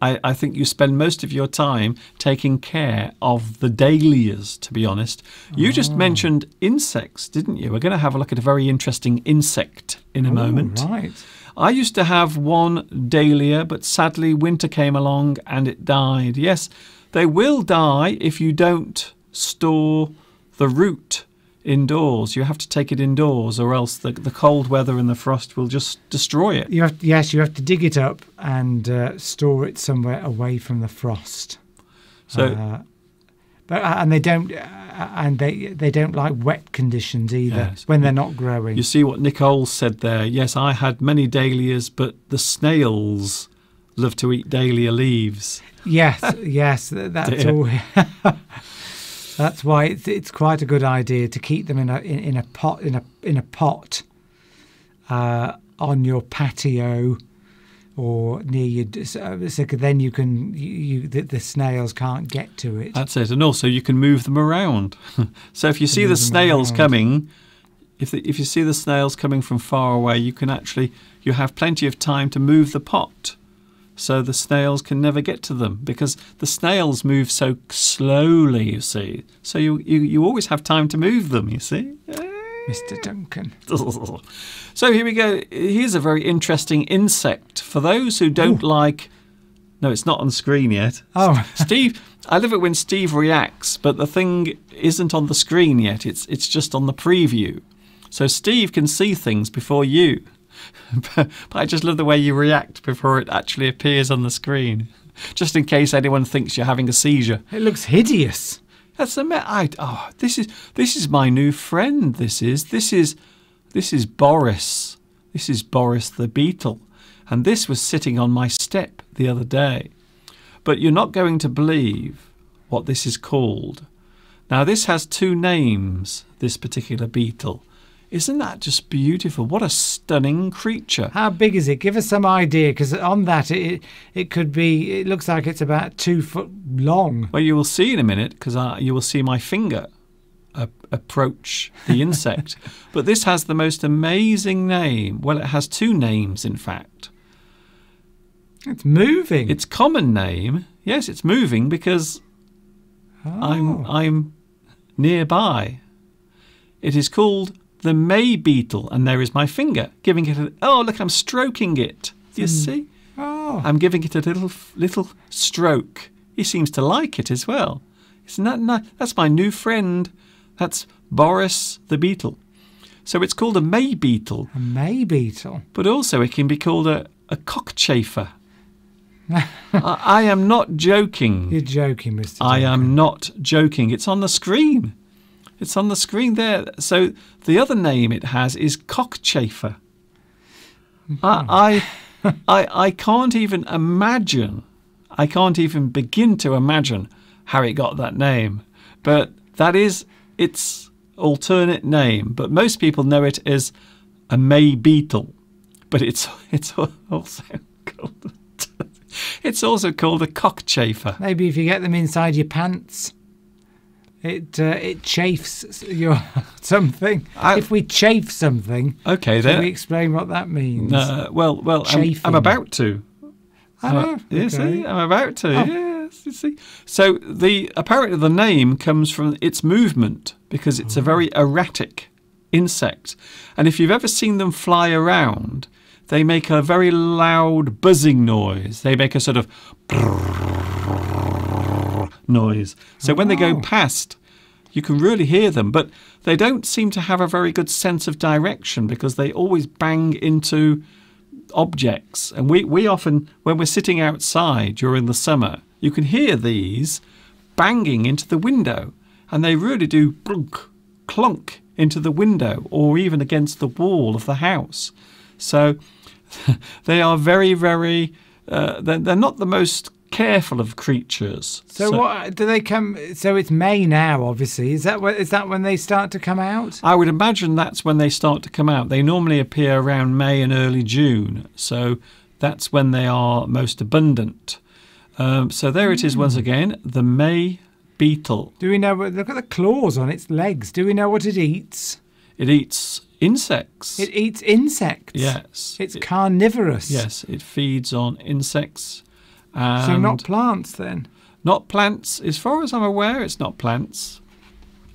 I think you spend most of your time taking care of the dahlias, to be honest. You just mentioned insects, didn't you? We're going to have a look at a very interesting insect in a moment. Right. I used to have one dahlia, but sadly winter came along and it died. Yes, they will die if you don't store the root indoors. You have to take it indoors, or else the cold weather and the frost will just destroy it. You have to dig it up and store it somewhere away from the frost. So, and they don't like wet conditions either. Yes, when they're not growing. You see what Nicole said there. Yes, I had many dahlias, but the snails love to eat dahlia leaves. Yes, yes, that's all. That's why it's quite a good idea to keep them in a pot on your patio or near your... So then you can... the snails can't get to it. That's it, and also you can move them around. So if you see the snails coming, if you see the snails coming from far away, you can actually... you have plenty of time to move the pot, so the snails can never get to them, because the snails move so slowly, you see. So you always have time to move them, you see. Mr. Duncan. So here we go. Here's a very interesting insect. For those who don't like... No, it's not on screen yet. Oh. Steve, I love it when Steve reacts, but the thing isn't on the screen yet. It's just on the preview. So Steve can see things before you. But I just love the way you react before it actually appears on the screen, just in case anyone thinks you're having a seizure. It looks hideous. That's the... this is my new friend. This is Boris. This is Boris the beetle, and this was sitting on my step the other day. But you're not going to believe what this is called. Now, this has two names, this particular beetle. Isn't that just beautiful? What a stunning creature. How big is it? Give us some idea, because on that it could be... it looks like it's about 2 foot long. Well, you will see in a minute, because you will see my finger approach the insect. But this has the most amazing name. Well, it has two names, in fact. It's moving. Its common name. Yes, it's moving, because I'm nearby. It is called the May beetle, and there is my finger giving it a, oh look, I'm stroking it. Do you see? Oh. I'm giving it a little stroke. He seems to like it as well. Isn't that nice? That's my new friend. That's Boris the beetle. So it's called a May beetle. A May beetle. But also it can be called a cockchafer. I am not joking. You're joking, Mr. Joker. I am not joking. It's on the screen. It's on the screen there. So the other name it has is cockchafer. I can't even imagine. I can't even begin to imagine how it got that name. But that is its alternate name. But most people know it as a May beetle. But it's also called. It's also called a cockchafer. Maybe if you get them inside your pants, it chafes your something. If we chafe something, okay, then we explain what that means. Well, I'm about to. I know. You see, I'm about to. Oh. Yes, you see. So apparently the name comes from its movement, because it's a very erratic insect, and if you've ever seen them fly around. They make a very loud buzzing noise. They make a sort of noise. So when they go past, you can really hear them. But they don't seem to have a very good sense of direction, because they always bang into objects. And we often, when we're sitting outside during the summer, you can hear these banging into the window. And they really do clunk into the window or even against the wall of the house. So they are very, very, they're not the most careful of creatures. So what do they come? So it's May now, obviously. Is that when they start to come out? I would imagine that's when they start to come out. They normally appear around May and early June. So that's when they are most abundant. So there it is once again, the May beetle. Do we know? Look at the claws on its legs. Do we know what it eats? It eats insects. It eats insects. Yes. It's carnivorous. Yes, it feeds on insects. And so not plants then? Not plants. As far as I'm aware, it's not plants.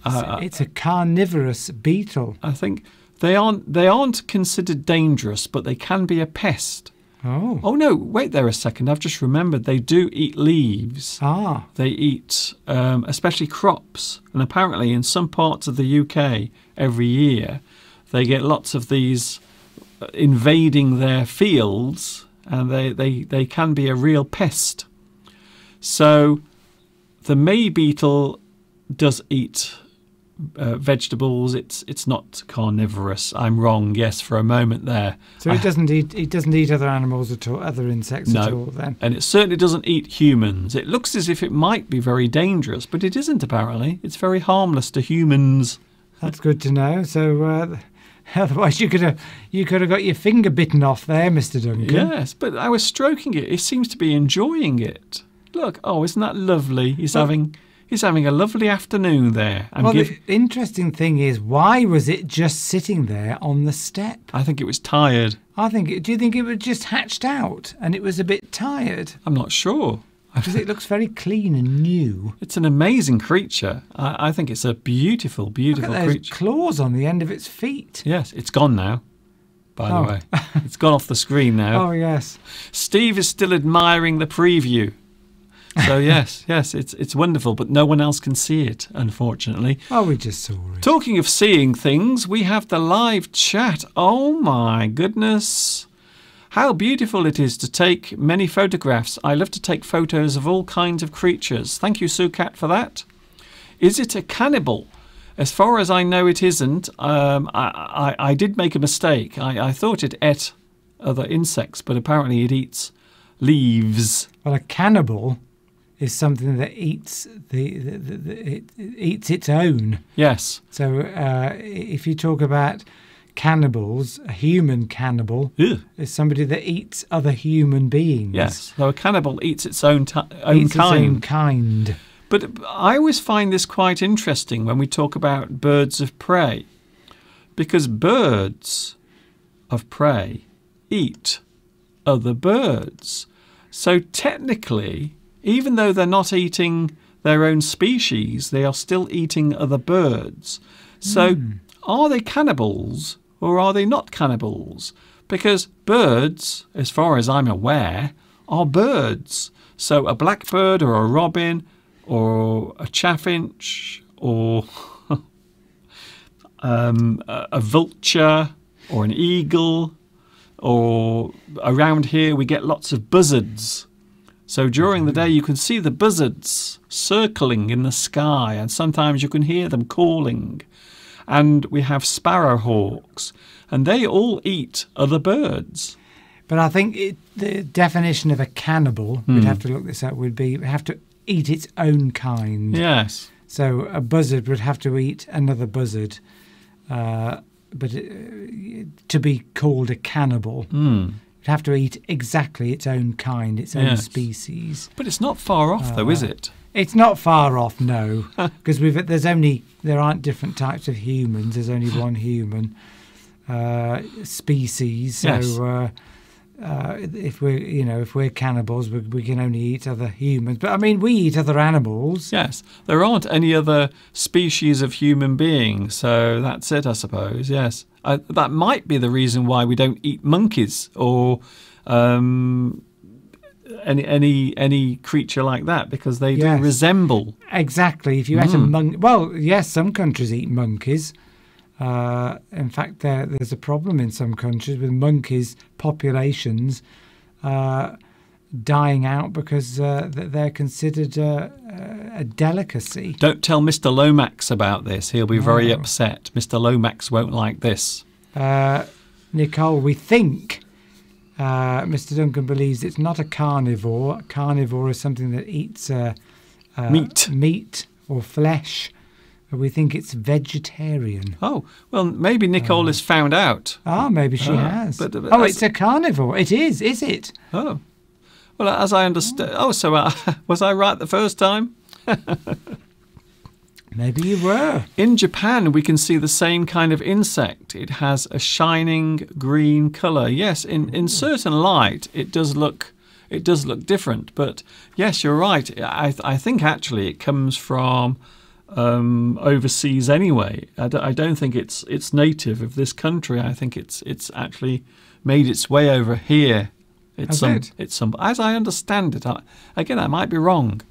It's a carnivorous beetle. I think they aren't considered dangerous, but they can be a pest. Oh. Oh no, wait there a second. I've just remembered they do eat leaves. Ah. They eat especially crops. And apparently in some parts of the UK every year they get lots of these invading their fields, and they can be a real pest. So the May beetle does eat vegetables. It's not carnivorous. I'm wrong. Yes, for a moment there. So it doesn't eat other animals at all, other insects at all then. And it certainly doesn't eat humans. It looks as if it might be very dangerous, but it isn't apparently. It's very harmless to humans. That's good to know. So otherwise you could have got your finger bitten off there, Mr. Duncan. Yes, but I was stroking it. It seems to be enjoying it. Look, oh, isn't that lovely? He's having a lovely afternoon there. Well, the interesting thing is, why was it just sitting there on the step? I think it was tired. Do you think it was just hatched out and it was a bit tired? I'm not sure. Because it looks very clean and new. It's an amazing creature. I think it's a beautiful, beautiful creature. There's claws on the end of its feet. Yes, it's gone now. By the way, it's gone off the screen now. Oh yes. Steve is still admiring the preview. So yes, it's wonderful, but no one else can see it, unfortunately. Oh, we just saw it. Talking of seeing things, we have the live chat. Oh my goodness. How beautiful it is to take many photographs. I love to take photos of all kinds of creatures. Thank you, Sukat, for that. Is it a cannibal? As far as I know, it isn't. I did make a mistake. I thought it ate other insects, but apparently it eats leaves. Well, a cannibal is something that eats it eats its own. Yes. So if you talk about cannibals, a human cannibal is somebody that eats other human beings. Yes, so a cannibal eats its own kind. But I always find this quite interesting when we talk about birds of prey, because birds of prey eat other birds. So technically, even though they're not eating their own species, they are still eating other birds. So are they cannibals or are they not cannibals? Because birds, as far as I'm aware, are birds. So a blackbird or a robin or a chaffinch or a vulture or an eagle, or around here we get lots of buzzards. So during the day you can see the buzzards circling in the sky, and sometimes you can hear them calling. And we have sparrowhawks, and they all eat other birds. But I think the definition of a cannibal, we'd have to look this up, would be have to eat its own kind. Yes. So a buzzard would have to eat another buzzard, to be called a cannibal. It'd have to eat exactly its own kind, its own species. But it's not far off, though, is it? It's not far off, no, because there aren't different types of humans. There's only one human species. So if we're, if we're cannibals, we can only eat other humans. But I mean, we eat other animals. Yes, there aren't any other species of human beings. So that's it, I suppose. Yes, that might be the reason why we don't eat monkeys or any creature like that, because they do resemble. Exactly. If you ate a monkey, well, yes, some countries eat monkeys. In fact, there's a problem in some countries with monkeys populations dying out because they're considered a delicacy. Don't tell Mr. Lomax about this. He'll be very upset. Mr. Lomax won't like this. Nicole, we think Mr. Duncan believes it's not a carnivore. A carnivore is something that eats meat or flesh. We think it's vegetarian. Oh, well, maybe Nicole has found out. Ah, maybe she has. But, oh, it's a carnivore. It is it? Oh. Well, as I understood... Oh, so was I right the first time? Maybe you were. In Japan, we can see the same kind of insect. It has a shining green colour. Yes, in certain light, it does look... It does look different. But, yes, you're right. I think, actually, it comes from... overseas anyway. I don't think it's native of this country. I think it's actually made its way over here. As I understand it. Again, I might be wrong.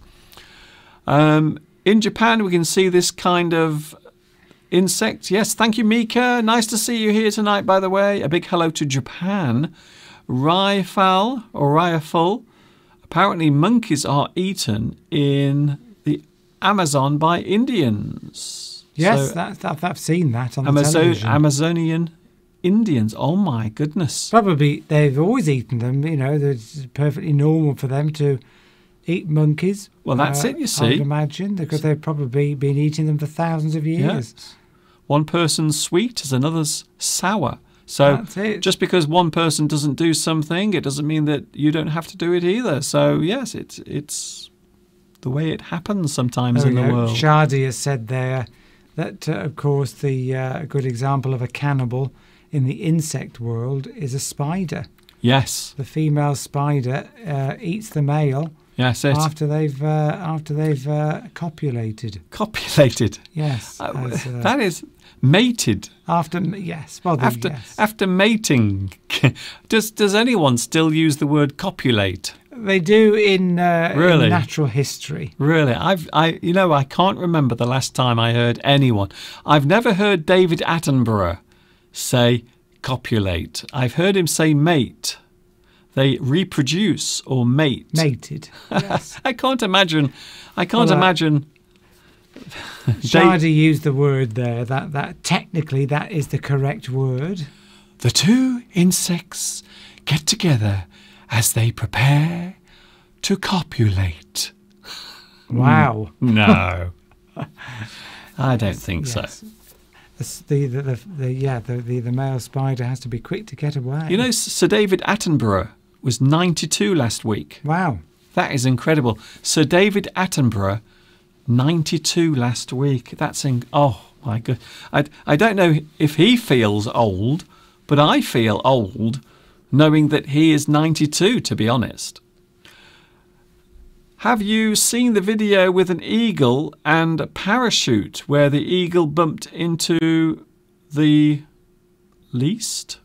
In Japan, we can see this kind of insect. Yes, thank you, Mika. Nice to see you here tonight, by the way. A big hello to Japan. Raifal or Riaful. Apparently, monkeys are eaten in Amazon by Indians. Yes, so, I've seen that on the television. Amazonian Indians. Oh, my goodness. Probably they've always eaten them. It's perfectly normal for them to eat monkeys. Well, that's it, you see. I'd imagine, because they've probably been eating them for thousands of years. Yes. One person's sweet is another's sour. So just because one person doesn't do something, it doesn't mean that you don't have to do it either. So, yes, it's... the way it happens sometimes in the world. Shardy has said there that, of course, a good example of a cannibal in the insect world is a spider. Yes. The female spider eats the male. Yes, after they've copulated. Copulated. Yes. That is mated. After after mating. Does anyone still use the word copulate? They do in natural history. Really, I can't remember the last time I heard anyone. I've never heard David Attenborough say copulate. I've heard him say mate. They reproduce or mate. Mated. Yes. I can't imagine. Shardy used the word there. That technically that is the correct word. The two insects get together as they prepare to copulate. Wow. No. I don't think so. The male spider has to be quick to get away. Sir David Attenborough was 92 last week. Wow. That is incredible. Sir David Attenborough, 92 last week. That's oh, my God. I don't know if he feels old, but I feel old knowing that he is 92, to be honest. Have you seen the video with an eagle and a parachute where the eagle bumped into the least?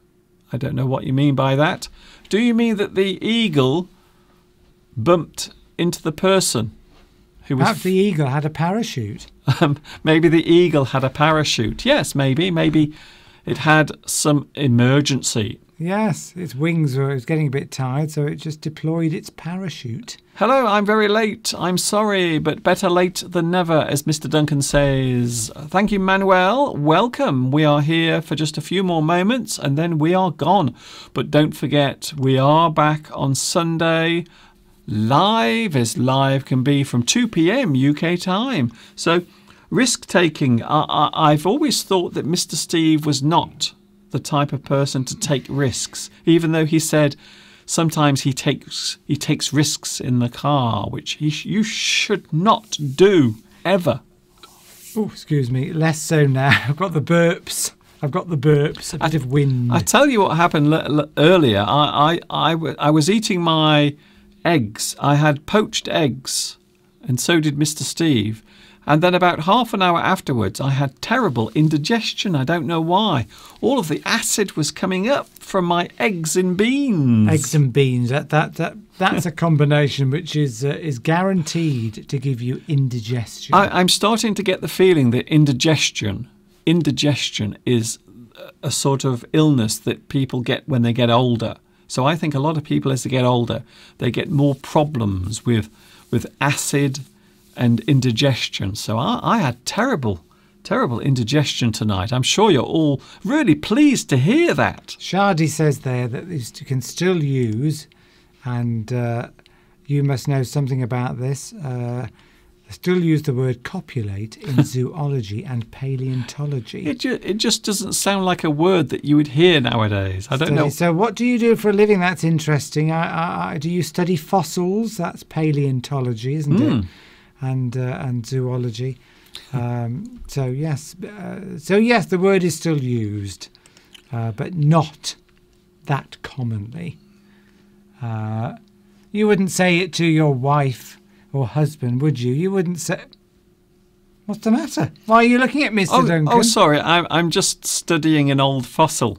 I don't know what you mean by that. Do you mean that the eagle bumped into the person who was... Perhaps the eagle had a parachute. Maybe the eagle had a parachute. Yes, maybe. Maybe it had some emergency. Yes, its wings were getting a bit tired, so it just deployed its parachute. Hello, I'm very late. I'm sorry, but better late than never, as Mr. Duncan says. Thank you, Manuel. Welcome. We are here for just a few more moments, and then we are gone. But don't forget, we are back on Sunday, live as live can be, from 2 p.m. UK time. So, risk-taking. I've always thought that Mr. Steve was not the type of person to take risks, even though he said sometimes he takes risks in the car, which you should not do ever. Oh, excuse me, less so now. I've got the burps. A bit of wind. I tell you what happened earlier. I was eating my eggs. I had poached eggs, and so did Mr. Steve. And then about half an hour afterwards, I had terrible indigestion. I don't know why. All of the acid was coming up from my eggs and beans. Eggs and beans. That's a combination which is guaranteed to give you indigestion. I'm starting to get the feeling that indigestion is a sort of illness that people get when they get older. So I think a lot of people, as they get older, they get more problems with acid and indigestion. So I had terrible indigestion tonight. I'm sure you're all really pleased to hear that. Shardy says there that you can still use, and you must know something about this, still use the word copulate in zoology and paleontology. It just doesn't sound like a word that you would hear nowadays. I don't know. So what do you do for a living? That's interesting. Do you study fossils? That's paleontology, isn't it? And zoology. So yes, the word is still used, but not that commonly. You wouldn't say it to your wife or husband, would you? You wouldn't say... What's the matter? Why are you looking at Mr. Duncan? Oh, sorry. I'm just studying an old fossil.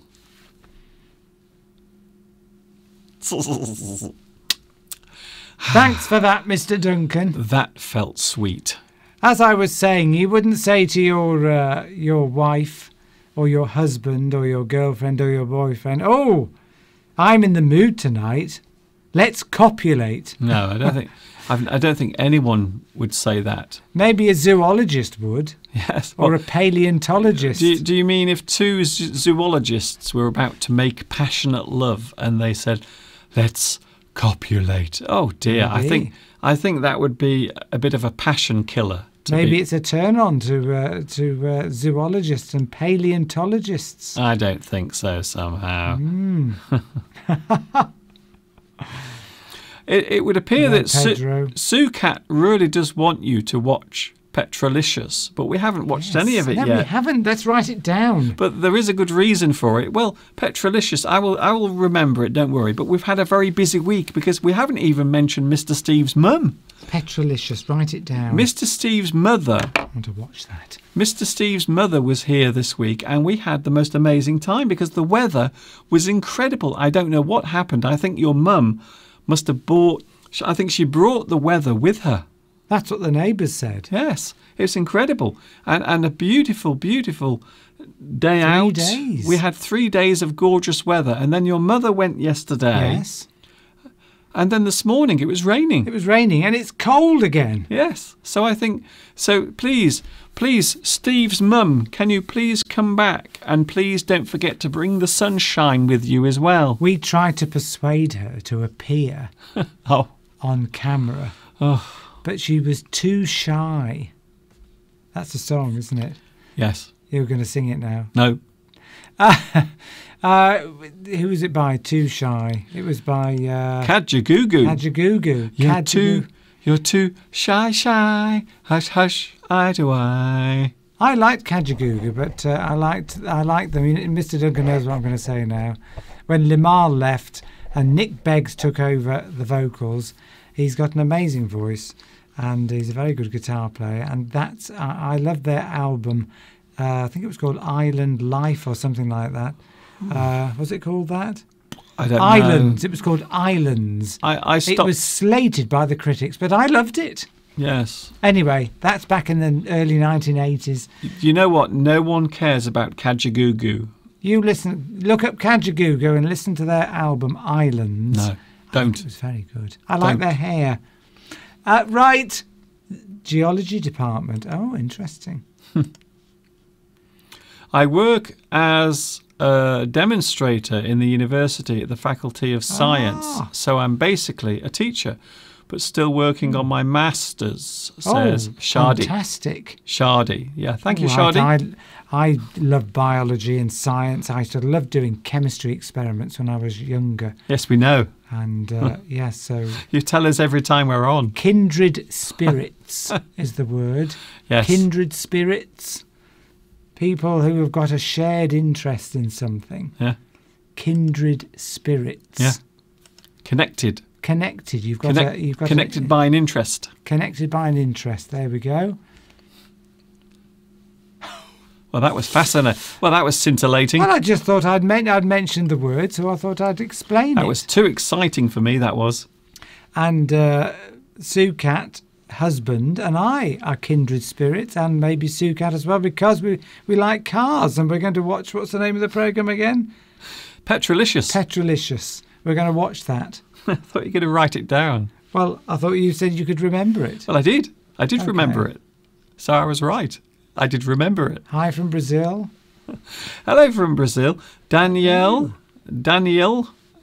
Thanks for that, Mr. Duncan. That felt sweet. As I was saying, you wouldn't say to your wife or your husband or your girlfriend or your boyfriend, "Oh, I'm in the mood tonight. Let's copulate." No, I don't think I don't think anyone would say that. Maybe a zoologist would. Yes. Or a paleontologist. Do you mean if two zoologists were about to make passionate love and they said, "Let's copulate"? Oh dear. Maybe. I think that would be a bit of a passion killer. Maybe it's a turn on to zoologists and paleontologists. I don't think so somehow. It would appear that Sucat really does want you to watch Petrolicious, but we haven't watched any of it yet. No, we haven't. Let's write it down. But there is a good reason for it. Well, Petrolicious, I will remember it, don't worry. But we've had a very busy week because we haven't even mentioned Mr. Steve's mum. Petrolicious, write it down. Mr. Steve's mother. I want to watch that. Mr. Steve's mother was here this week, and we had the most amazing time because the weather was incredible. I don't know what happened. I think your mum must have brought the weather with her. That's what the neighbours said. Yes, it's incredible. And a beautiful, beautiful day out. 3 days. We had 3 days of gorgeous weather. And then your mother went yesterday. Yes. And then this morning it was raining. It was raining and it's cold again. Yes. So I think, so please, Steve's mum, can you please come back? And please don't forget to bring the sunshine with you as well. We tried to persuade her to appear on camera. Oh. But she was too shy. That's a song, isn't it? Yes. You're going to sing it now. No. Who was it by? Too Shy. It was by... Kajagoogoo. Kajagoogoo. You're too shy. Hush, hush, eye to eye. I liked Kajagoogoo, but I liked them. Mr. Duncan knows what I'm going to say now. When Limahl left and Nick Beggs took over the vocals, he's got an amazing voice. And he's a very good guitar player, and I love their album I think it was called Island Life or something like that. Was it called that? I don't know. Islands. It was called Islands. I stopped. It was slated by the critics, but I loved it. Yes. Anyway, that's back in the early 1980s. You know what? No one cares about Kajagoogoo. You listen, look up Kajagoogoo and listen to their album Islands. No, don't. It was very good. I like their hair. Right. Geology department. Oh, interesting. I work as a demonstrator in the university at the Faculty of Science. So I'm basically a teacher, but still working on my master's, says Shardy. Fantastic. Shardy. Yeah, thank you, Shardy. I love biology and science. I used to love doing chemistry experiments when I was younger. Yes, we know. And, yeah, so... You tell us every time we're on. Kindred spirits is the word. Yes. Kindred spirits. People who have got a shared interest in something. Yeah. Kindred spirits. Yeah. Connected. Connected. You've got connected by an interest. Connected by an interest. There we go. Well, that was fascinating. Well, that was scintillating. Well, I just thought I'd mentioned the word, so I thought I'd explain it. That was too exciting for me, that was. And Sukat, husband, and I are kindred spirits, and maybe Sukat as well, because we like cars, and we're going to watch, what's the name of the programme again? Petrolicious. Petrolicious. We're going to watch that. I thought you were going to write it down. Well, I thought you said you could remember it. Well, I did. I did remember it. So I was right. I did remember it. Hi from Brazil. Hello from Brazil. Danielle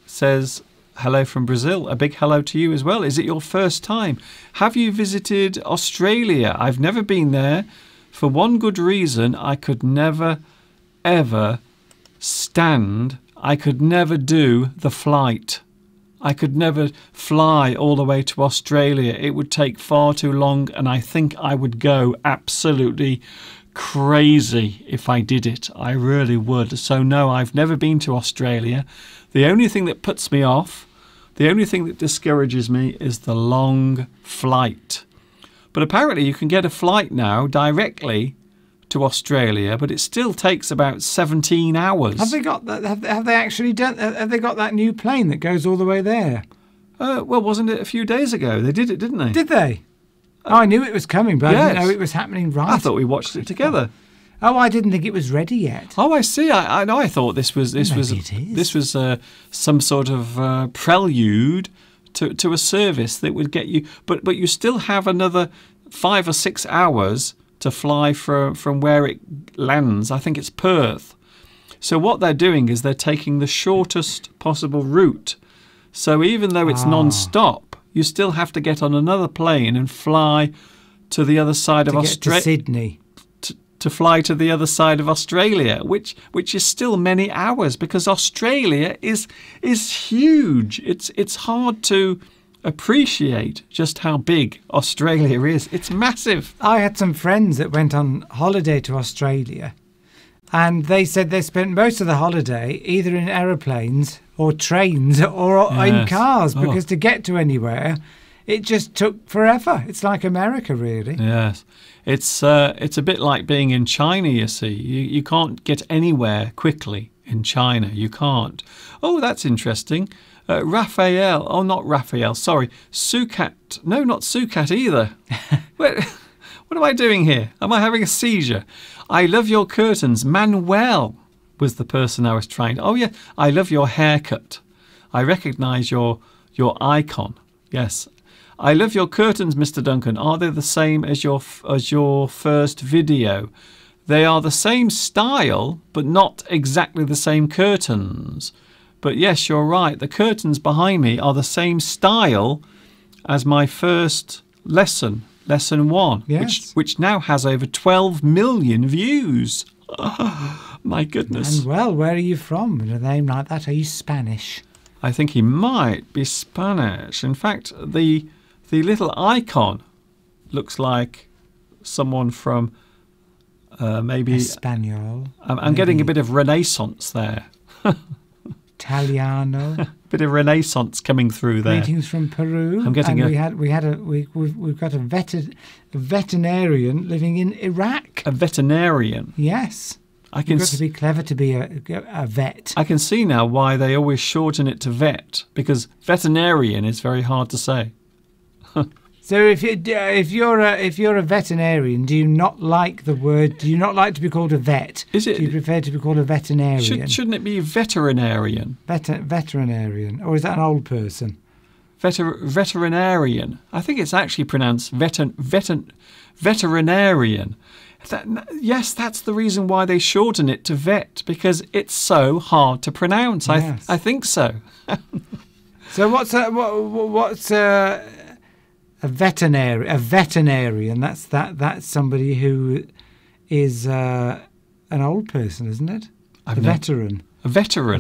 says, hello from Brazil. A big hello to you as well. Is it your first time? Have you visited Australia? I've never been there. For one good reason, I could never, ever stand. I could never do the flight. I could never fly all the way to Australia. It would take far too long, and I think I would go absolutely crazy if I did it. I really would. So no, I've never been to Australia. The only thing that puts me off, the only thing that discourages me is the long flight. But apparently you can get a flight now directly to Australia, but it still takes about 17 hours. Have they got that? Have they actually done? Have they got that new plane that goes all the way there? Well, wasn't it a few days ago? They did it, didn't they? Did they? Oh, I knew it was coming, but yes. I didn't know it was happening. Right. I thought we watched it together. Oh, I didn't think it was ready yet. Oh, I see. I know. I thought this was some sort of prelude to a service that would get you, but you still have another 5 or 6 hours to fly from where it lands. I think it's Perth. So what they're doing is they're taking the shortest possible route. So even though it's non-stop, you still have to get on another plane and fly to the other side of Australia. Sydney. To fly to the other side of Australia, which is still many hours, because Australia is huge. It's hard to appreciate just how big Australia is. It's massive. I had some friends that went on holiday to Australia, and they said they spent most of the holiday either in aeroplanes or trains or in cars, because to get to anywhere, it just took forever. It's like America, really. Yes. It's a bit like being in China, you see. You can't get anywhere quickly in China. You can't. Oh, that's interesting. Raphael, oh, not Raphael, sorry, Sukat, no, not Sukat either. What am I doing here? Am I having a seizure? I love your curtains. Manuel was the person I was trying to, oh yeah, I love your haircut. I recognise your icon, yes. I love your curtains, Mr. Duncan. Are they the same as your first video? They are the same style, but not exactly the same curtains. But yes, you're right. The curtains behind me are the same style as my first lesson, lesson one, yes, which now has over 12 million views. Oh, my goodness. And well, where are you from? With a name like that, are you Spanish? I think he might be Spanish. In fact, the little icon looks like someone from maybe... Espanol. I'm getting a bit of Renaissance there. Italiano. Bit of Renaissance coming through there. Greetings from Peru. I'm getting. And we've got a veterinarian living in Iraq. A veterinarian. Yes. I can. You've got to be clever to be a vet. I can see now why they always shorten it to vet, because veterinarian is very hard to say. So if you're a veterinarian, do you not like the word? Do you not like to be called a vet? Is it? Do you prefer to be called a veterinarian? Shouldn't it be veterinarian? Veterinarian, or is that an old person? Veterinarian. I think it's actually pronounced veterinarian. Yes, that's the reason why they shorten it to vet, because it's so hard to pronounce. Yes. I think so. So what's a veterinarian? That's somebody who is an old person, isn't it? A veteran is a veteran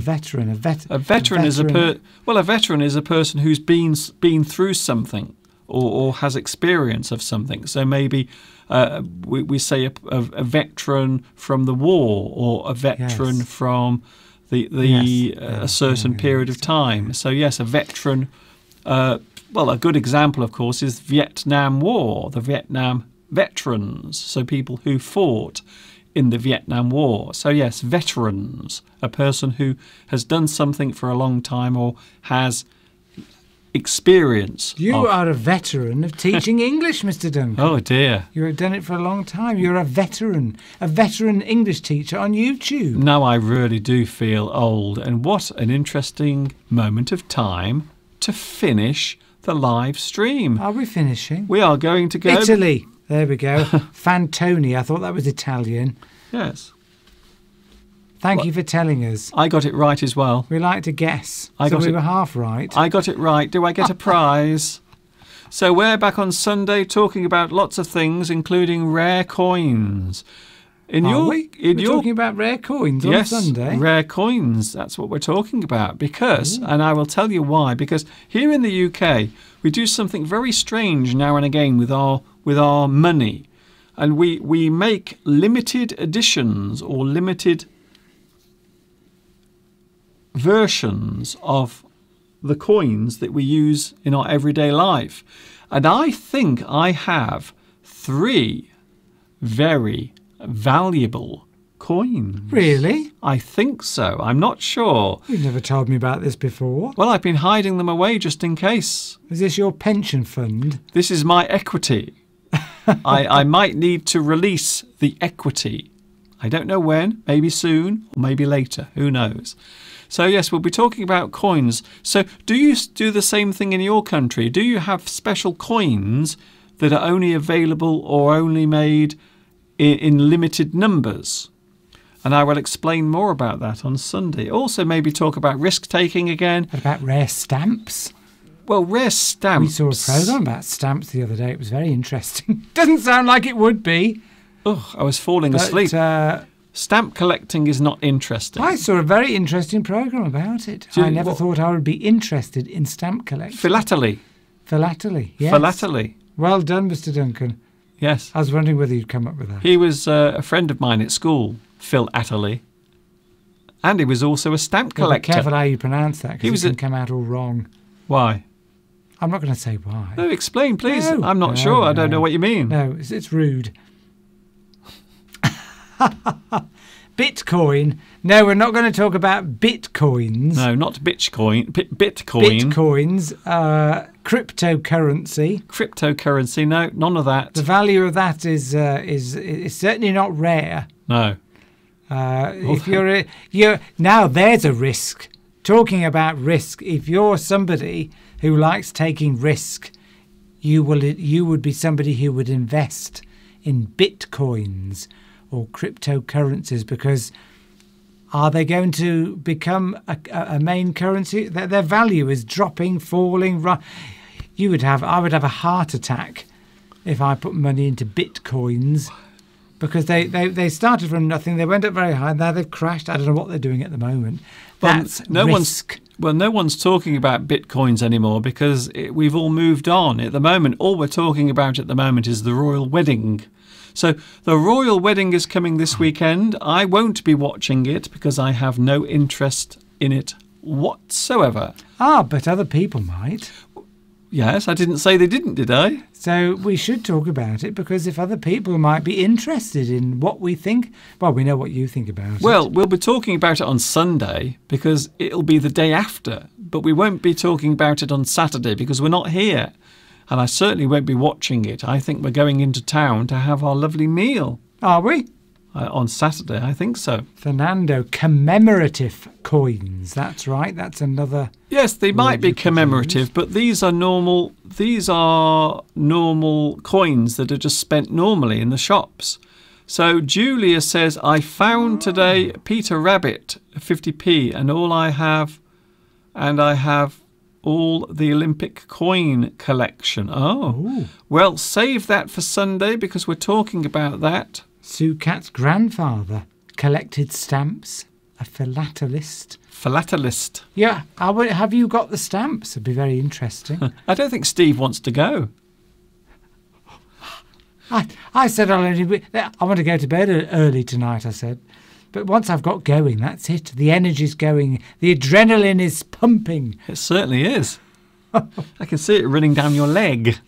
is a person who's been through something, or has experience of something. So maybe we say a veteran from the war, or a veteran from a certain period of time. So yes, a veteran. Well, a good example, of course, is Vietnam War, the Vietnam veterans, so people who fought in the Vietnam War. So, yes, veterans, a person who has done something for a long time or has experience. You are a veteran of teaching English, Mr. Duncan. Oh, dear. You have done it for a long time. You're a veteran English teacher on YouTube. Now I really do feel old, and what an interesting moment of time to finish the live stream. Are we finishing? We are going to go... Italy. There we go. Fantoni. I thought that was Italian. Yes. Thank you for telling us. I got it right as well. We like to guess. We were half right. I got it right. Do I get a prize? So we're back on Sunday talking about lots of things, including rare coins. We're talking about rare coins on Sunday. Rare coins. That's what we're talking about. Because, and I will tell you why, because here in the UK, we do something very strange now and again with our money. And we make limited editions or limited versions of the coins that we use in our everyday life. And I think I have three very valuable coins. Really? I think so. I'm not sure. You've never told me about this before. Well, I've been hiding them away just in case. Is this your pension fund? This is my equity. I might need to release the equity. I don't know when. Maybe soon, or maybe later. Who knows? So, yes, we'll be talking about coins. So, do you do the same thing in your country? Do you have special coins that are only available or only made in limited numbers? And I will explain more about that on Sunday. Also, maybe talk about risk-taking again. What about rare stamps? Well, rare stamps... We saw a programme about stamps the other day. It was very interesting. Doesn't sound like it would be. Oh, I was falling asleep. Stamp collecting is not interesting. I saw a very interesting programme about it. I never thought I would be interested in stamp collecting. Philately. Philately, yes. Philately. Well done, Mr. Duncan. Yes. I was wondering whether you'd come up with that. He was a friend of mine at school, Phil Atterley. And he was also a stamp collector. Be careful how you pronounce that, because it can come out all wrong. Why? I'm not going to say why. No, explain, please. No. I'm not sure. No. I don't know what you mean. No, it's rude. Bitcoin. No, we're not going to talk about bitcoins. No, not bitcoin. Bitcoin. Bitcoins. Cryptocurrency. Cryptocurrency. No, none of that. The value of that is certainly not rare. No. If you're now, there's a risk. Talking about risk, if you're somebody who likes taking risk, you would be somebody who would invest in bitcoins or cryptocurrencies, because are they going to become a main currency? Their value is dropping, falling. I would have a heart attack if I put money into bitcoins, because they started from nothing. They went up very high. Now they've crashed. I don't know what they're doing at the moment. That's risk. Well, no one's talking about bitcoins anymore, because we've all moved on. At the moment, all we're talking about at the moment is the royal wedding. So the royal wedding is coming this weekend. I won't be watching it because I have no interest in it whatsoever. Ah, but other people might. Yes, I didn't say they didn't, did I? So we should talk about it, because if other people might be interested in what we think, well, we know what you think about it. Well, we'll be talking about it on Sunday, because it'll be the day after, but we won't be talking about it on Saturday, because we're not here, and I certainly won't be watching it. I think we're going into town to have our lovely meal. Are we? On Saturday, I think so. Fernando, commemorative coins. That's right. That's another. Yes, they might be commemorative, but these are normal. These are normal coins that are just spent normally in the shops. So Julia says, I found today Peter Rabbit 50p, and all I have, and I have all the Olympic coin collection. Oh, ooh. Well, save that for Sunday, because we're talking about that. Sue Cat's grandfather collected stamps, a philatelist. Philatelist. Yeah. Have you got the stamps? It'd be very interesting. I don't think Steve wants to go. I said I want to go to bed early tonight, I said. But once I've got going, that's it. The energy's going. The adrenaline is pumping. It certainly is. I can see it running down your leg.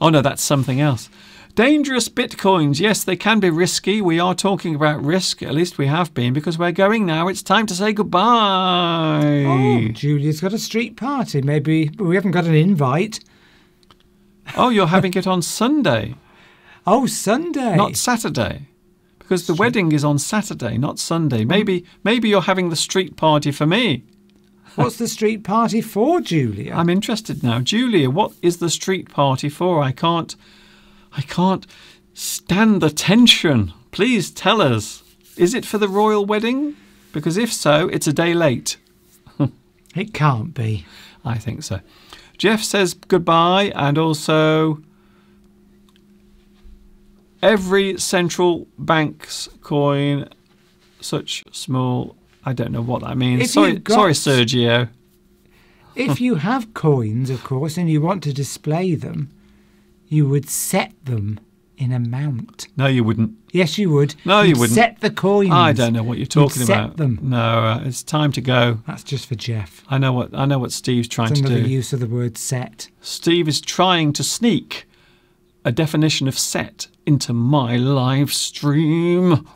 Oh, no, that's something else. Dangerous bitcoins. Yes, they can be risky. We are talking about risk. At least we have been, because we're going now. It's time to say goodbye. Oh, Julia's got a street party. Maybe we haven't got an invite. Oh, you're having it on Sunday. Oh, Sunday. Not Saturday. Because the wedding is on Saturday, not Sunday. Maybe you're having the street party for me. What's the street party for, Julia? I'm interested now. Julia, what is the street party for? I can't stand the tension. Please tell us. Is it for the royal wedding? Because if so, it's a day late. It can't be. I think so. Jeff says goodbye, and also every central bank's coin, such small... I don't know what that means. Sorry, Sergio. If you have coins, of course, and you want to display them, you would set them in a mount. No, you wouldn't. Yes, you would. No, you wouldn't. Set the coins. I don't know what you're talking about. Set them. No, it's time to go. That's just for Jeff. I know what Steve's trying to do. Another use of the word set. Steve is trying to sneak a definition of set into my live stream.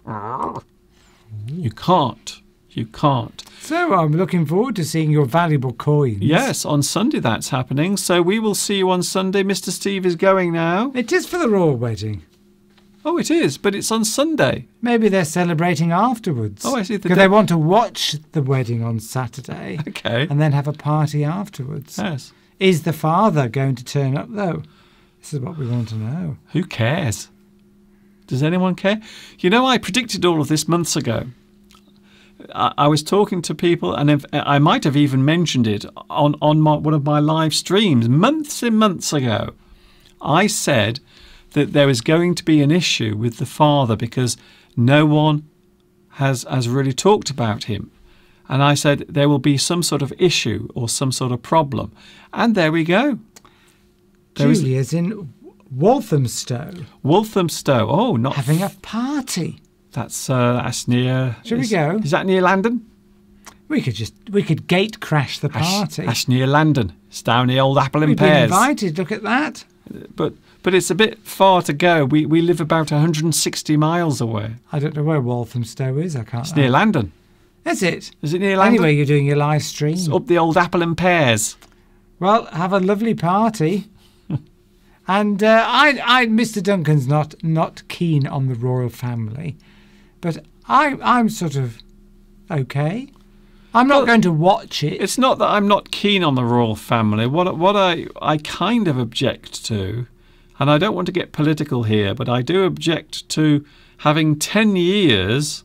You can't. You can't. So I'm looking forward to seeing your valuable coins. Yes, on Sunday that's happening. So we will see you on Sunday. Mr. Steve is going now. It is for the royal wedding. Oh, it is, but it's on Sunday. Maybe they're celebrating afterwards. Oh, I see. Because they want to watch the wedding on Saturday. Okay. And then have a party afterwards. Yes. Is the father going to turn up, though? This is what we want to know. Who cares? Does anyone care? You know, I predicted all of this months ago. I was talking to people, and I might have even mentioned it on one of my live streams months and months ago. I said that there was going to be an issue with the father, because no one has really talked about him. And I said there will be some sort of issue or some sort of problem. And there we go. Julia's in Walthamstow. Walthamstow. Oh, not... Having a party. That's near. Should we go? Is that near London? We could gate crash the party. That's near London. It's down the old apple and pears. We've been invited. Look at that. But it's a bit far to go. We live about 160 miles away. I don't know where Walthamstow is. I can't. It's near London. Is it? Is it near London? Anyway, you're doing your live stream. It's up the old apple and pears. Well, have a lovely party. And Mr. Duncan's not keen on the royal family. But I'm sort of okay. I'm not going to watch it. It's not that I'm not keen on the royal family. What I kind of object to, and I don't want to get political here, but I do object to having 10 years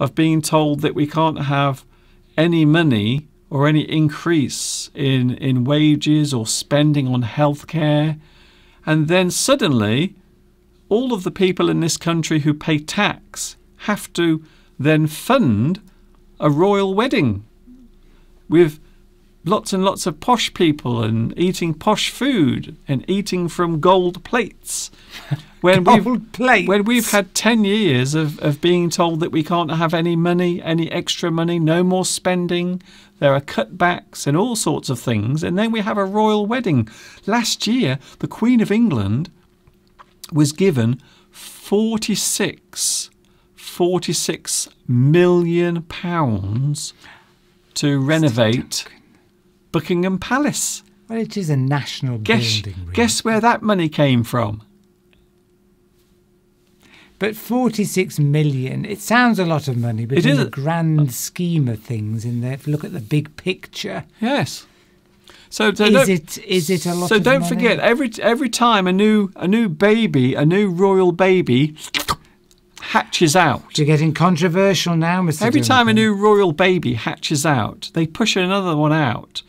of being told that we can't have any money or any increase in wages or spending on healthcare. And then suddenly all of the people in this country who pay tax have to then fund a royal wedding with lots and lots of posh people and eating posh food and eating from gold plates. When we've had 10 years of being told that we can't have any money, any extra money, no more spending. There are cutbacks and all sorts of things. And then we have a royal wedding. Last year, the Queen of England was given £46 million to renovate Buckingham Palace. Well, it is a national building. Really. Guess where that money came from? But 46 million, it sounds a lot of money, but in the grand scheme of things, in there, if you look at the big picture. Yes. So is it a lot of money? So don't forget, every time a new baby, a new royal baby hatches out. You're getting controversial now, Mr. Every time a new royal baby hatches out, they push another one out.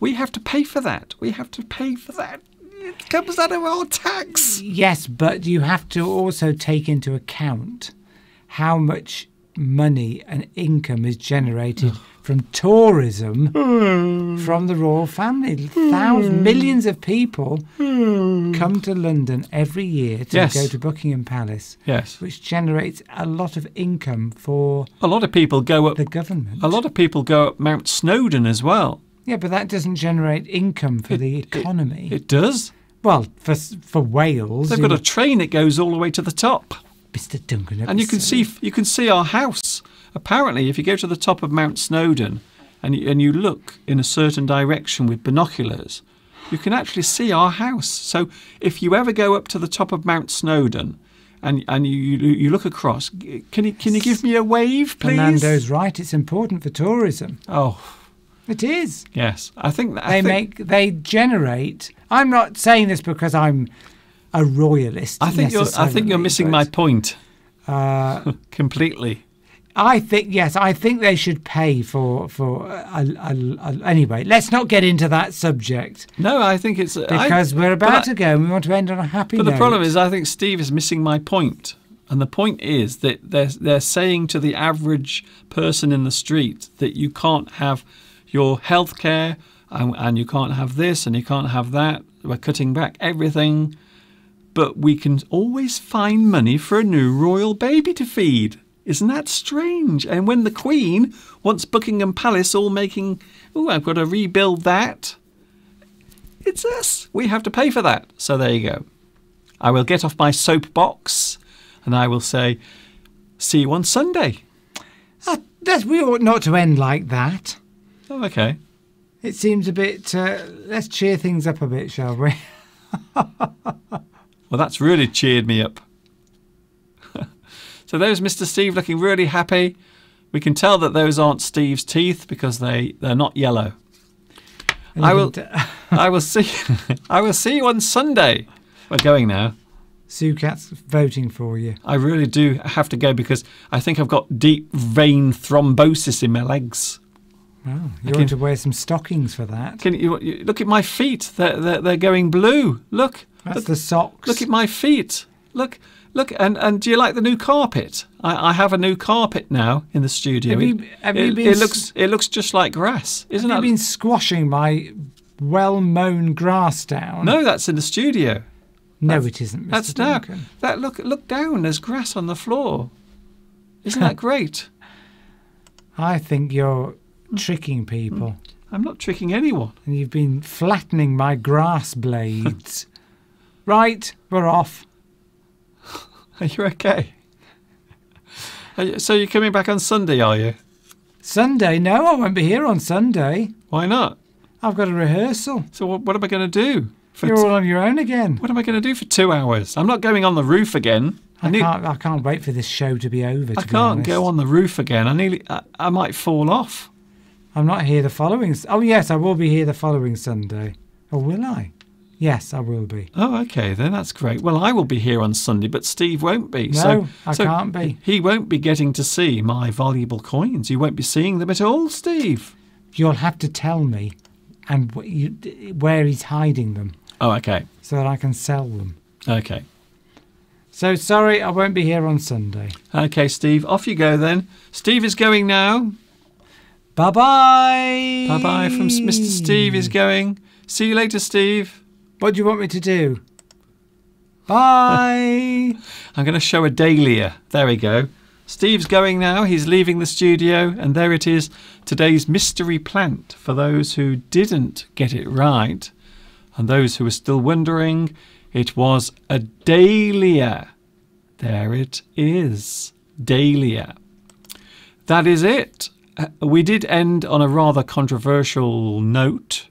We have to pay for that. We have to pay for that. It comes out of our tax. Yes, but you have to also take into account how much money and income is generated from tourism from the royal family. Thousands, millions of people come to London every year to go to Buckingham Palace, which generates a lot of income for a lot of people. Go up the government. A lot of people go up Mount Snowdon as well. Yeah, but that doesn't generate income for the economy. It does. Well, for Wales, they've got a train that goes all the way to the top. Mr. Duncan, and you can see our house. Apparently, if you go to the top of Mount Snowdon and you look in a certain direction with binoculars, you can actually see our house. So if you ever go up to the top of Mount Snowdon and you look across, can you give me a wave, please? Fernando's right. It's important for tourism. Oh. It is. Yes, I think that they generate. I'm not saying this because I'm a royalist. I think you're missing my point completely. I think they should pay for anyway, let's not get into that subject. No, I think it's because we're about to go and we want to end on a happy note. But the problem is I think Steve is missing my point. And the point is that they're saying to the average person in the street that you can't have your healthcare and you can't have this and you can't have that. We're cutting back everything. But we can always find money for a new royal baby to feed. Isn't that strange? And when the Queen wants Buckingham Palace all making, oh, I've got to rebuild that. It's us. We have to pay for that. So there you go. I will get off my soapbox and I will say, see you on Sunday. We ought not to end like that. Oh, okay. It seems a bit... let's cheer things up a bit, shall we? Well, that's really cheered me up. So there's Mr. Steve looking really happy. We can tell that those aren't Steve's teeth because they're not yellow. I will see you on Sunday. We're going now. Sue Cat's voting for you. I really do have to go because I think I've got deep vein thrombosis in my legs. Wow, you want to wear some stockings for that. You look at my feet. They're going blue. Look. That's the socks. Look at my feet. Look. And do you like the new carpet? I have a new carpet now in the studio. It looks just like grass, isn't it? Have you been squashing my well-mown grass down? No, that's in the studio. No, it isn't, Mr. Duncan. Look down. There's grass on the floor. Isn't that great? I think you're tricking people. I'm not tricking anyone. And you've been flattening my grass blades. Right, we're off. Are you okay? So you're coming back on Sunday, are you? Sunday? No, I won't be here on Sunday. Why not? I've got a rehearsal. So what am I going to do? You're all on your own again. What am I going to do for 2 hours? I'm not going on the roof again. I can't wait for this show to be over. I can't go on the roof again. I might fall off. I'm not here the following... Oh, yes, I will be here the following Sunday. Or will I? Yes, I will be. Oh, OK, then that's great. Well, I will be here on Sunday, but Steve won't be. No, I can't be. He won't be getting to see my valuable coins. You won't be seeing them at all, Steve. You'll have to tell me and where he's hiding them. Oh, OK. So that I can sell them. OK. So, sorry, I won't be here on Sunday. OK, Steve. Off you go, then. Steve is going now. Bye-bye. Bye-bye from Mr. Steve is going. See you later, Steve. What do you want me to do? Bye. I'm going to show a dahlia. There we go. Steve's going now. He's leaving the studio. And there it is. Today's mystery plant for those who didn't get it right. And those who are still wondering, it was a dahlia. There it is. Dahlia. That is it. We did end on a rather controversial note,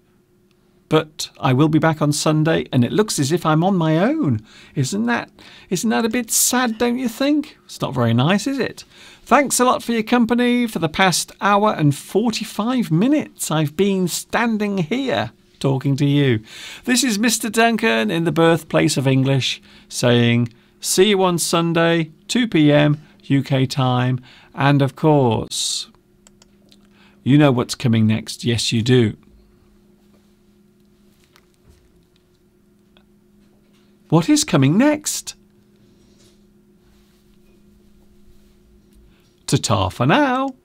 but I will be back on Sunday, and it looks as if I'm on my own. Isn't that a bit sad, don't you think? It's not very nice, is it? Thanks a lot for your company. For the past hour and 45 minutes, I've been standing here talking to you. This is Mr. Duncan in the birthplace of English saying, see you on Sunday, 2 p.m. UK time. And of course, you know what's coming next. Yes, you do. What is coming next? Ta-ta for now.